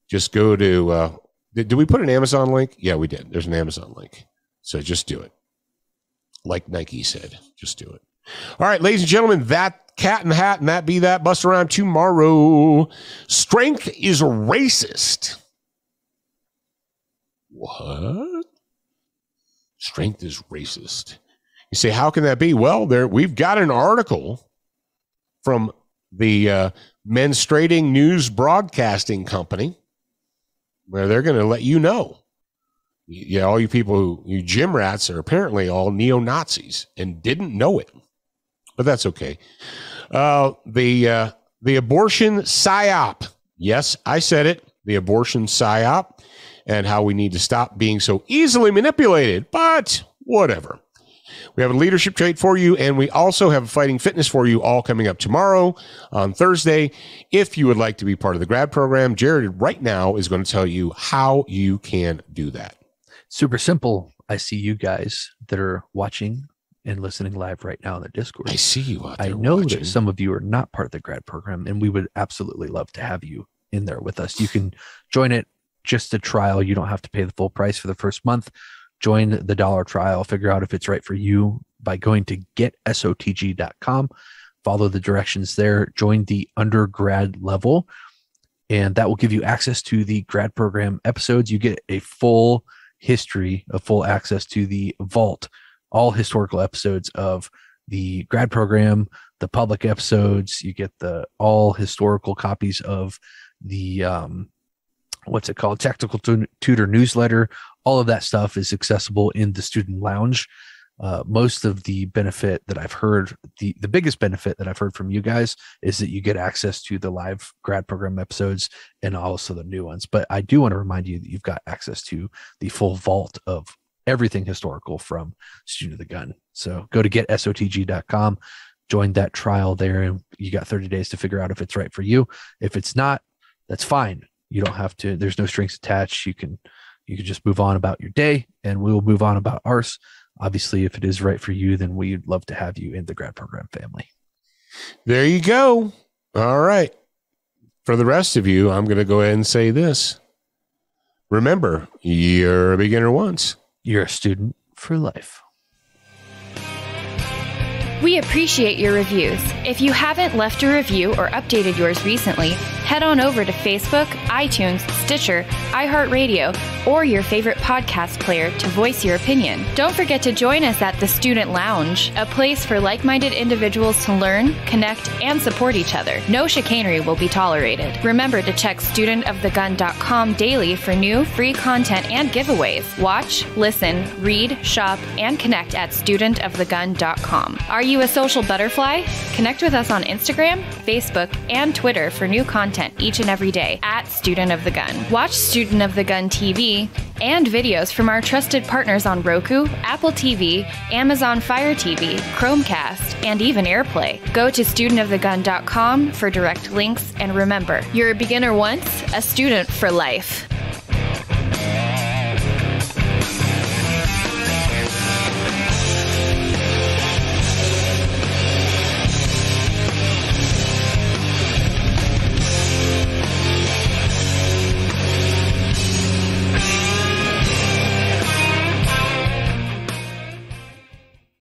Just go to, did we put an Amazon link? Yeah, we did. There's an Amazon link. So just do it. Like Nike said, just do it. All right, ladies and gentlemen, that cat and hat and that be that. Bust around tomorrow. Strength is racist. What? Strength is racist. You say, how can that be? Well, we've got an article from the Menstruating News Broadcasting Company where they're going to let you know. Yeah, all you people you gym rats are apparently all neo-Nazis and didn't know it, but that's okay. The abortion psyop. Yes, I said it. The abortion psyop and how we need to stop being so easily manipulated, but whatever. We have a leadership trait for you, and we also have fighting fitness for you all coming up tomorrow on Thursday. If you would like to be part of the grad program, Jarrad right now is going to tell you how you can do that. Super simple. I see you guys that are watching and listening live right now in the Discord. I see you out there. I know watching. That some of you are not part of the grad program, and we would absolutely love to have you in there with us. You can join it just a trial. You don't have to pay the full price for the first month. Join the dollar trial. Figure out if it's right for you by going to GetSOTG.com. Follow the directions there. Join the undergrad level, and that will give you access to the grad program episodes. You get a full history of full access to the vault, all historical episodes of the grad program, the public episodes. You get the all historical copies of the tactical tutor newsletter. All of that stuff is accessible in the Student Lounge. Most of the benefit that I've heard, the biggest benefit that I've heard from you guys is that you get access to the live grad program episodes and also the new ones. But I do want to remind you that you've got access to the full vault of everything historical from Student of the Gun. So go to getsotg.com, join that trial there, and you got 30 days to figure out if it's right for you. If it's not, that's fine. You don't have to, there's no strings attached. You can just move on about your day, and we will move on about ours. Obviously, if it is right for you, then we'd love to have you in the grad program family. There you go. All right. For the rest of you, I'm going to go ahead and say this. Remember, you're a beginner once. You're a student for life. We appreciate your reviews. If you haven't left a review or updated yours recently, head on over to Facebook, iTunes, Stitcher, iHeartRadio, or your favorite podcast player to voice your opinion. Don't forget to join us at the Student Lounge, a place for like-minded individuals to learn, connect, and support each other. No chicanery will be tolerated. Remember to check studentofthegun.com daily for new free content and giveaways. Watch, listen, read, shop, and connect at studentofthegun.com. Are you a social butterfly? Connect with us on Instagram, Facebook, and Twitter for new content each and every day at Student of the Gun. Watch Student of the Gun TV and videos from our trusted partners on Roku, Apple TV, Amazon Fire TV, Chromecast, and even AirPlay. Go to studentofthegun.com for direct links, and remember, you're a beginner once, a student for life.